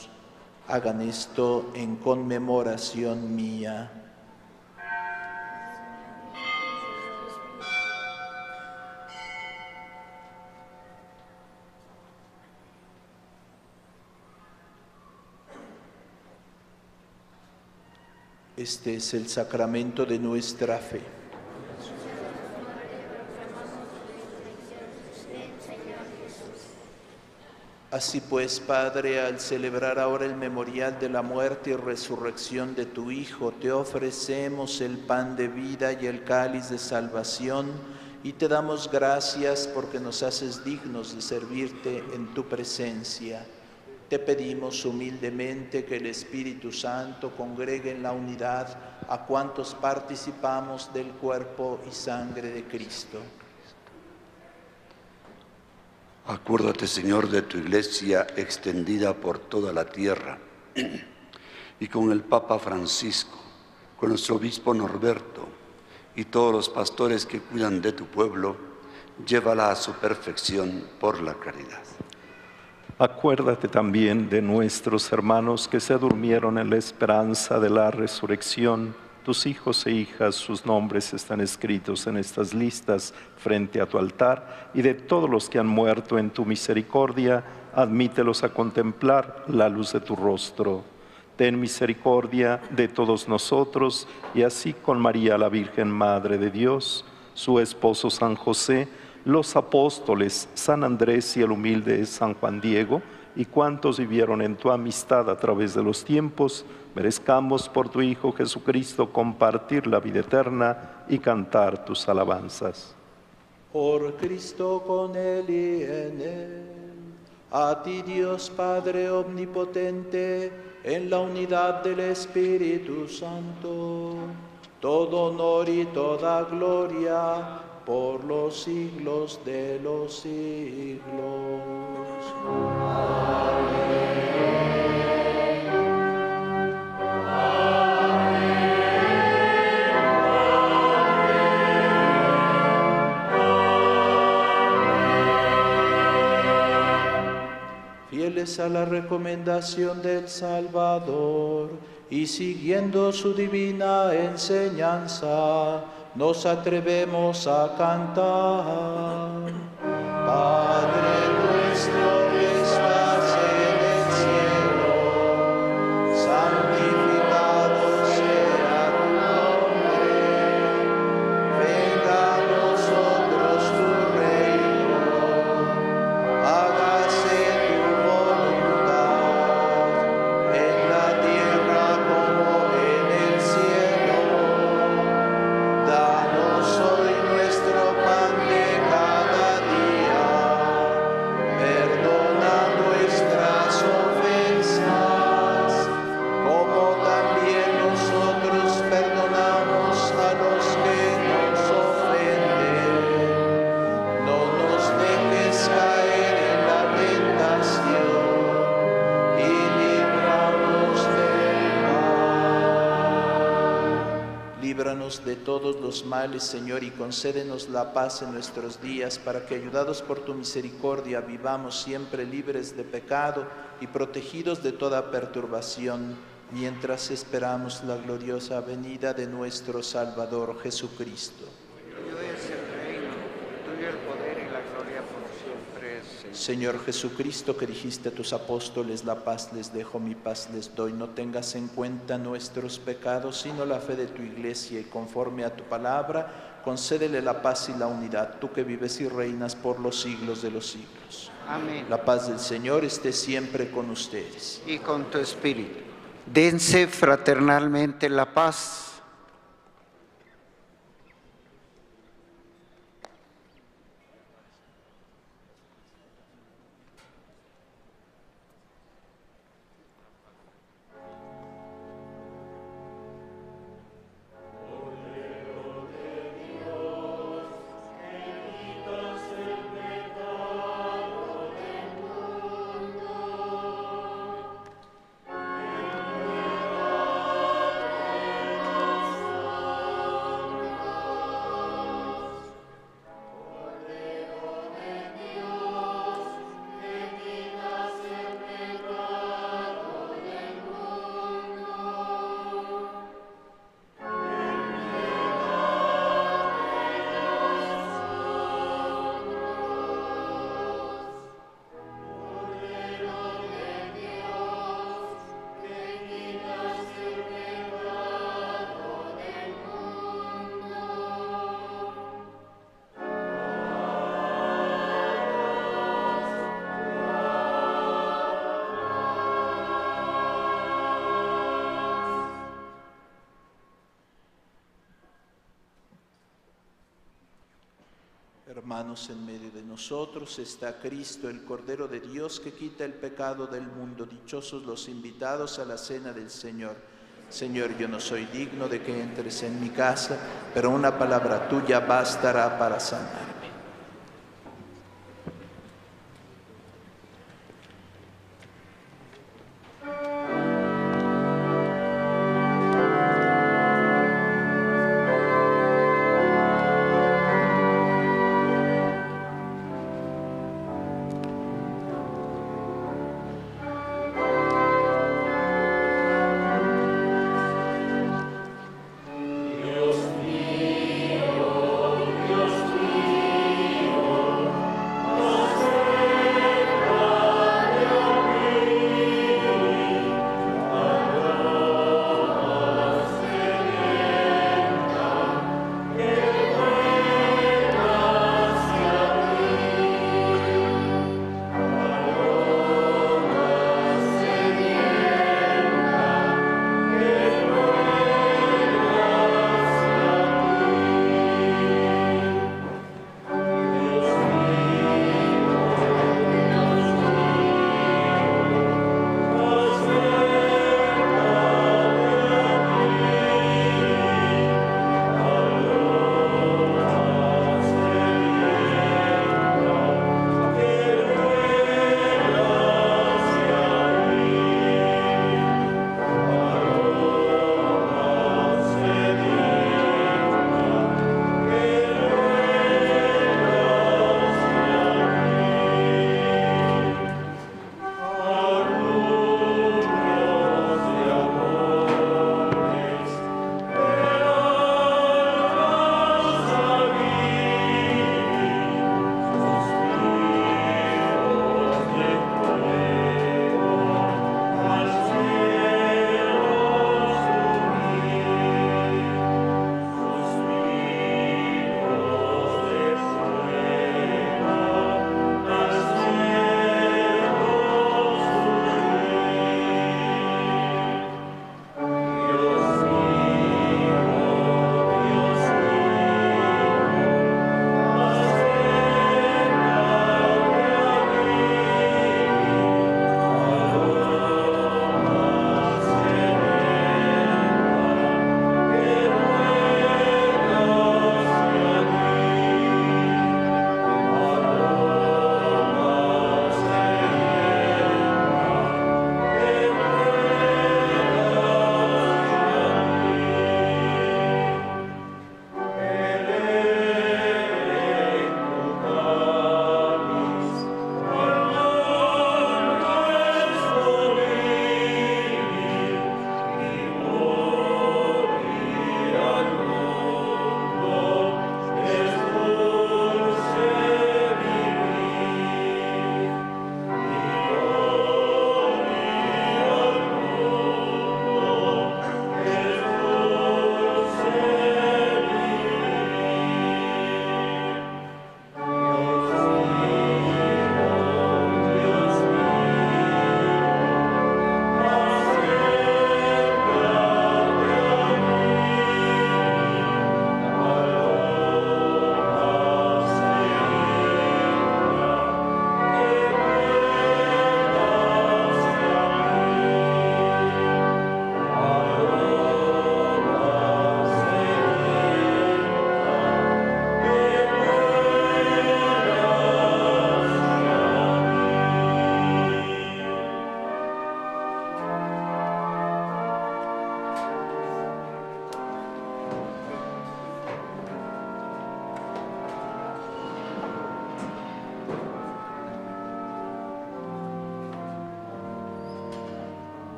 Hagan esto en conmemoración mía. Este es el sacramento de nuestra fe. Así pues, Padre, al celebrar ahora el memorial de la muerte y resurrección de tu Hijo, te ofrecemos el pan de vida y el cáliz de salvación, y te damos gracias porque nos haces dignos de servirte en tu presencia. Te pedimos humildemente que el Espíritu Santo congregue en la unidad a cuantos participamos del cuerpo y sangre de Cristo. Acuérdate, Señor, de tu Iglesia extendida por toda la tierra, y con el Papa Francisco, con nuestro obispo Norberto y todos los pastores que cuidan de tu pueblo, llévala a su perfección por la caridad. Acuérdate también de nuestros hermanos que se durmieron en la esperanza de la resurrección. Tus hijos e hijas, sus nombres están escritos en estas listas frente a tu altar, y de todos los que han muerto en tu misericordia, admítelos a contemplar la luz de tu rostro. Ten misericordia de todos nosotros, y así con María la Virgen Madre de Dios, su esposo San José, los apóstoles San Andrés y el humilde San Juan Diego, y cuantos vivieron en tu amistad a través de los tiempos, merezcamos por tu Hijo Jesucristo compartir la vida eterna y cantar tus alabanzas. Por Cristo, con Él y en Él, a ti Dios Padre Omnipotente, en la unidad del Espíritu Santo, todo honor y toda gloria, por los siglos de los siglos. Amén. Amén. Amén. Fieles a la recomendación del Salvador y siguiendo su divina enseñanza, nos atrevemos a cantar. Padre nuestro que estás en el cielo, santificado sea tu nombre, venga a nosotros tu reino, hágase tu voluntad en la tierra como en el cielo. Danos hoy nuestro pan de cada día, perdona nuestras ofensas, como también nosotros perdonamos a los que nos ofenden. No nos dejes caer en la tentación y líbranos del mal. Líbranos de todos los males, Señor, y concédenos la paz en nuestros días, para que, ayudados por tu misericordia, vivamos siempre libres de pecado y protegidos de toda perturbación, mientras esperamos la gloriosa venida de nuestro Salvador Jesucristo. Tuyo es el reino, tuyo el poder y la gloria por siempre, Señor. Señor Jesucristo, que dijiste a tus apóstoles, la paz les dejo, mi paz les doy, no tengas en cuenta nuestros pecados, sino la fe de tu iglesia, y conforme a tu palabra, concédele la paz y la unidad, tú que vives y reinas por los siglos de los siglos. Amén. La paz del Señor esté siempre con ustedes. Y con tu espíritu. Dense fraternalmente la paz. Hermanos, en medio de nosotros está Cristo, el Cordero de Dios, que quita el pecado del mundo. Dichosos los invitados a la cena del Señor. Señor, yo no soy digno de que entres en mi casa, pero una palabra tuya bastará para sanarme.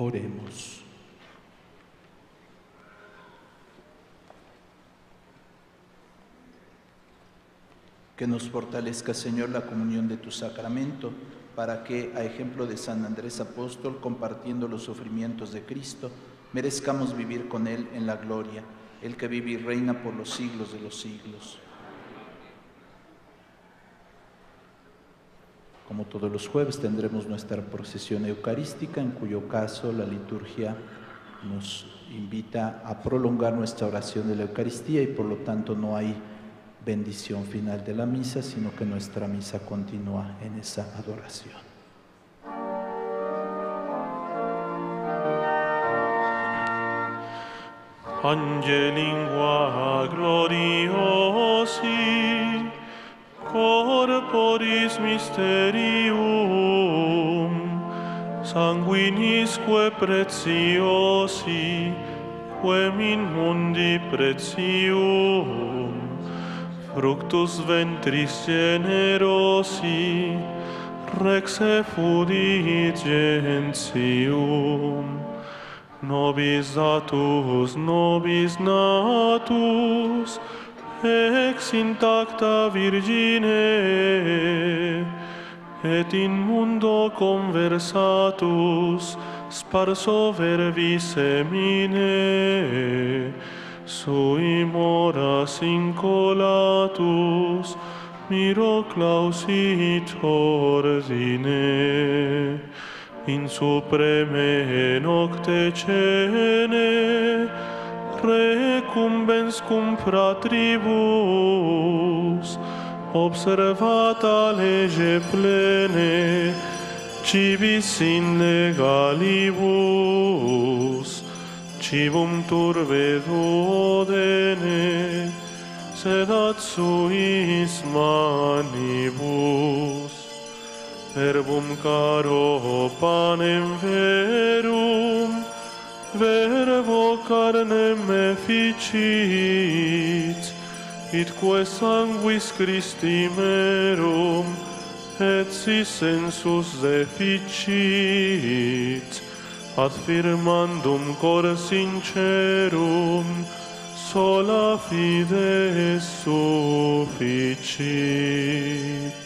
Oremos. Que nos fortalezca, Señor, la comunión de tu sacramento, para que, a ejemplo de San Andrés Apóstol, compartiendo los sufrimientos de Cristo, merezcamos vivir con Él en la gloria, el que vive y reina por los siglos de los siglos. Como todos los jueves, tendremos nuestra procesión eucarística, en cuyo caso la liturgia nos invita a prolongar nuestra oración de la Eucaristía y por lo tanto no hay bendición final de la misa, sino que nuestra misa continúa en esa adoración. Angelingua gloriosi, corporis mysterium, sanguinisque preziosi, quem in mundi prezium, fructus ventris generosi, rex effudii gentium. Nobis datus, nobis natus, ex intacta Virgine, et in mundo conversatus, sparso verbi semine, sui moras incolatus, miraclausit ordine. In supreme nocte cene, recumbens cum fratribus, observata lege plene, civis in legalibus, cibum turbe duodene, sedat suis manibus. Verbum caro panem verum, verbo carnem efficit, itque sanguis Christi merum, et si sensus deficit, ad firmandum cor sincerum, sola fide sufficit.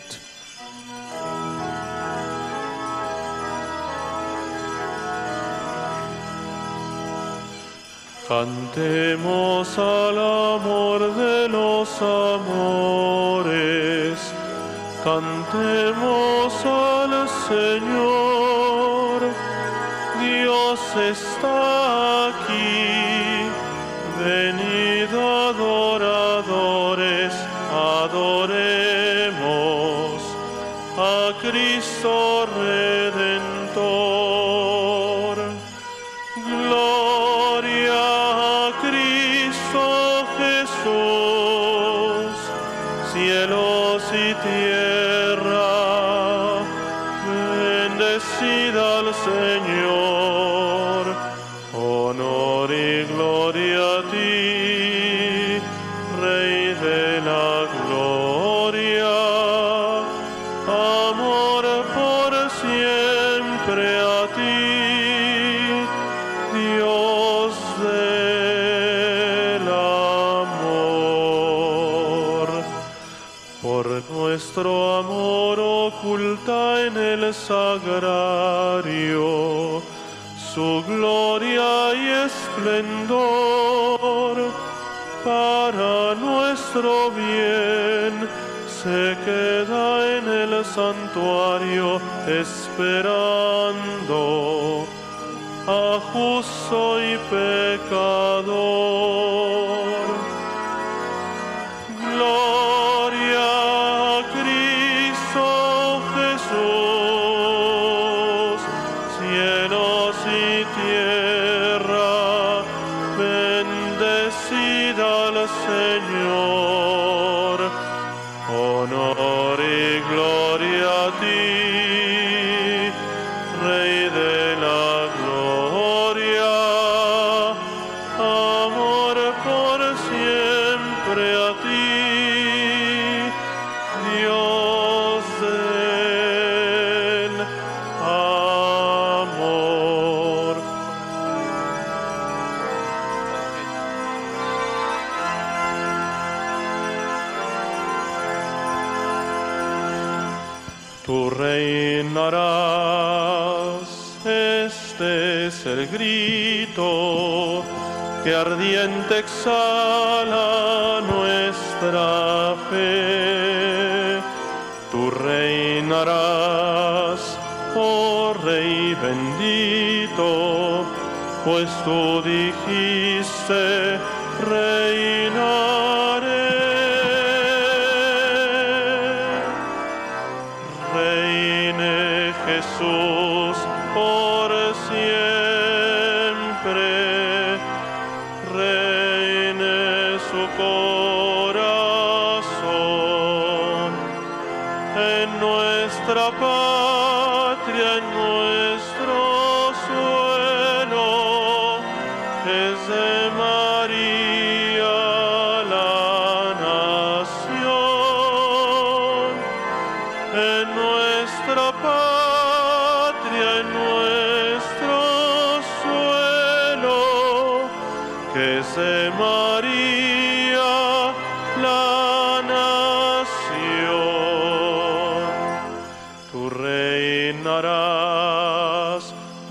Cantemos al amor de los amores, cantemos al Señor. Dios está aquí, venid adoradores, adoremos a Cristo Redentor. Nuestro amor oculta en el sagrario su gloria y esplendor, para nuestro bien se queda en el santuario esperando a justo y pecador. Amor, tú reinarás. Este es el grito que ardiente exhala nuestra fe. Tú reinarás, oh Rey bendito, pues tú dijiste reinaré. Reine Jesús por siempre, reine su corazón en nuestra patria, en nuestro suelo, es de María la nación, en nuestra patria, en nuestro suelo, que es de María la nación. Tú reinarás,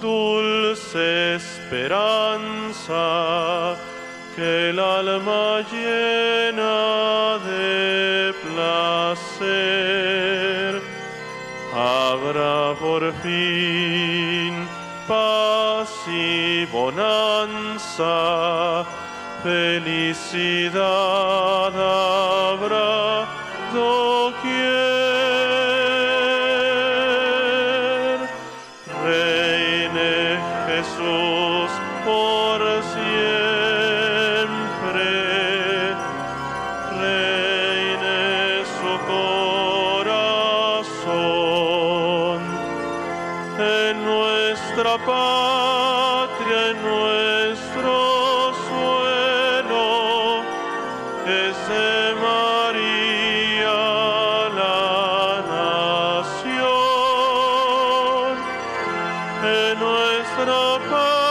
dulce esperanza, que el alma llena de placer habrá por fin paz y bonanza, felicidad habrá doquier. Reine Jesús por siempre, reine su corazón en nuestra patria, en nuestro suelo, es de María la nación, en nuestra patria.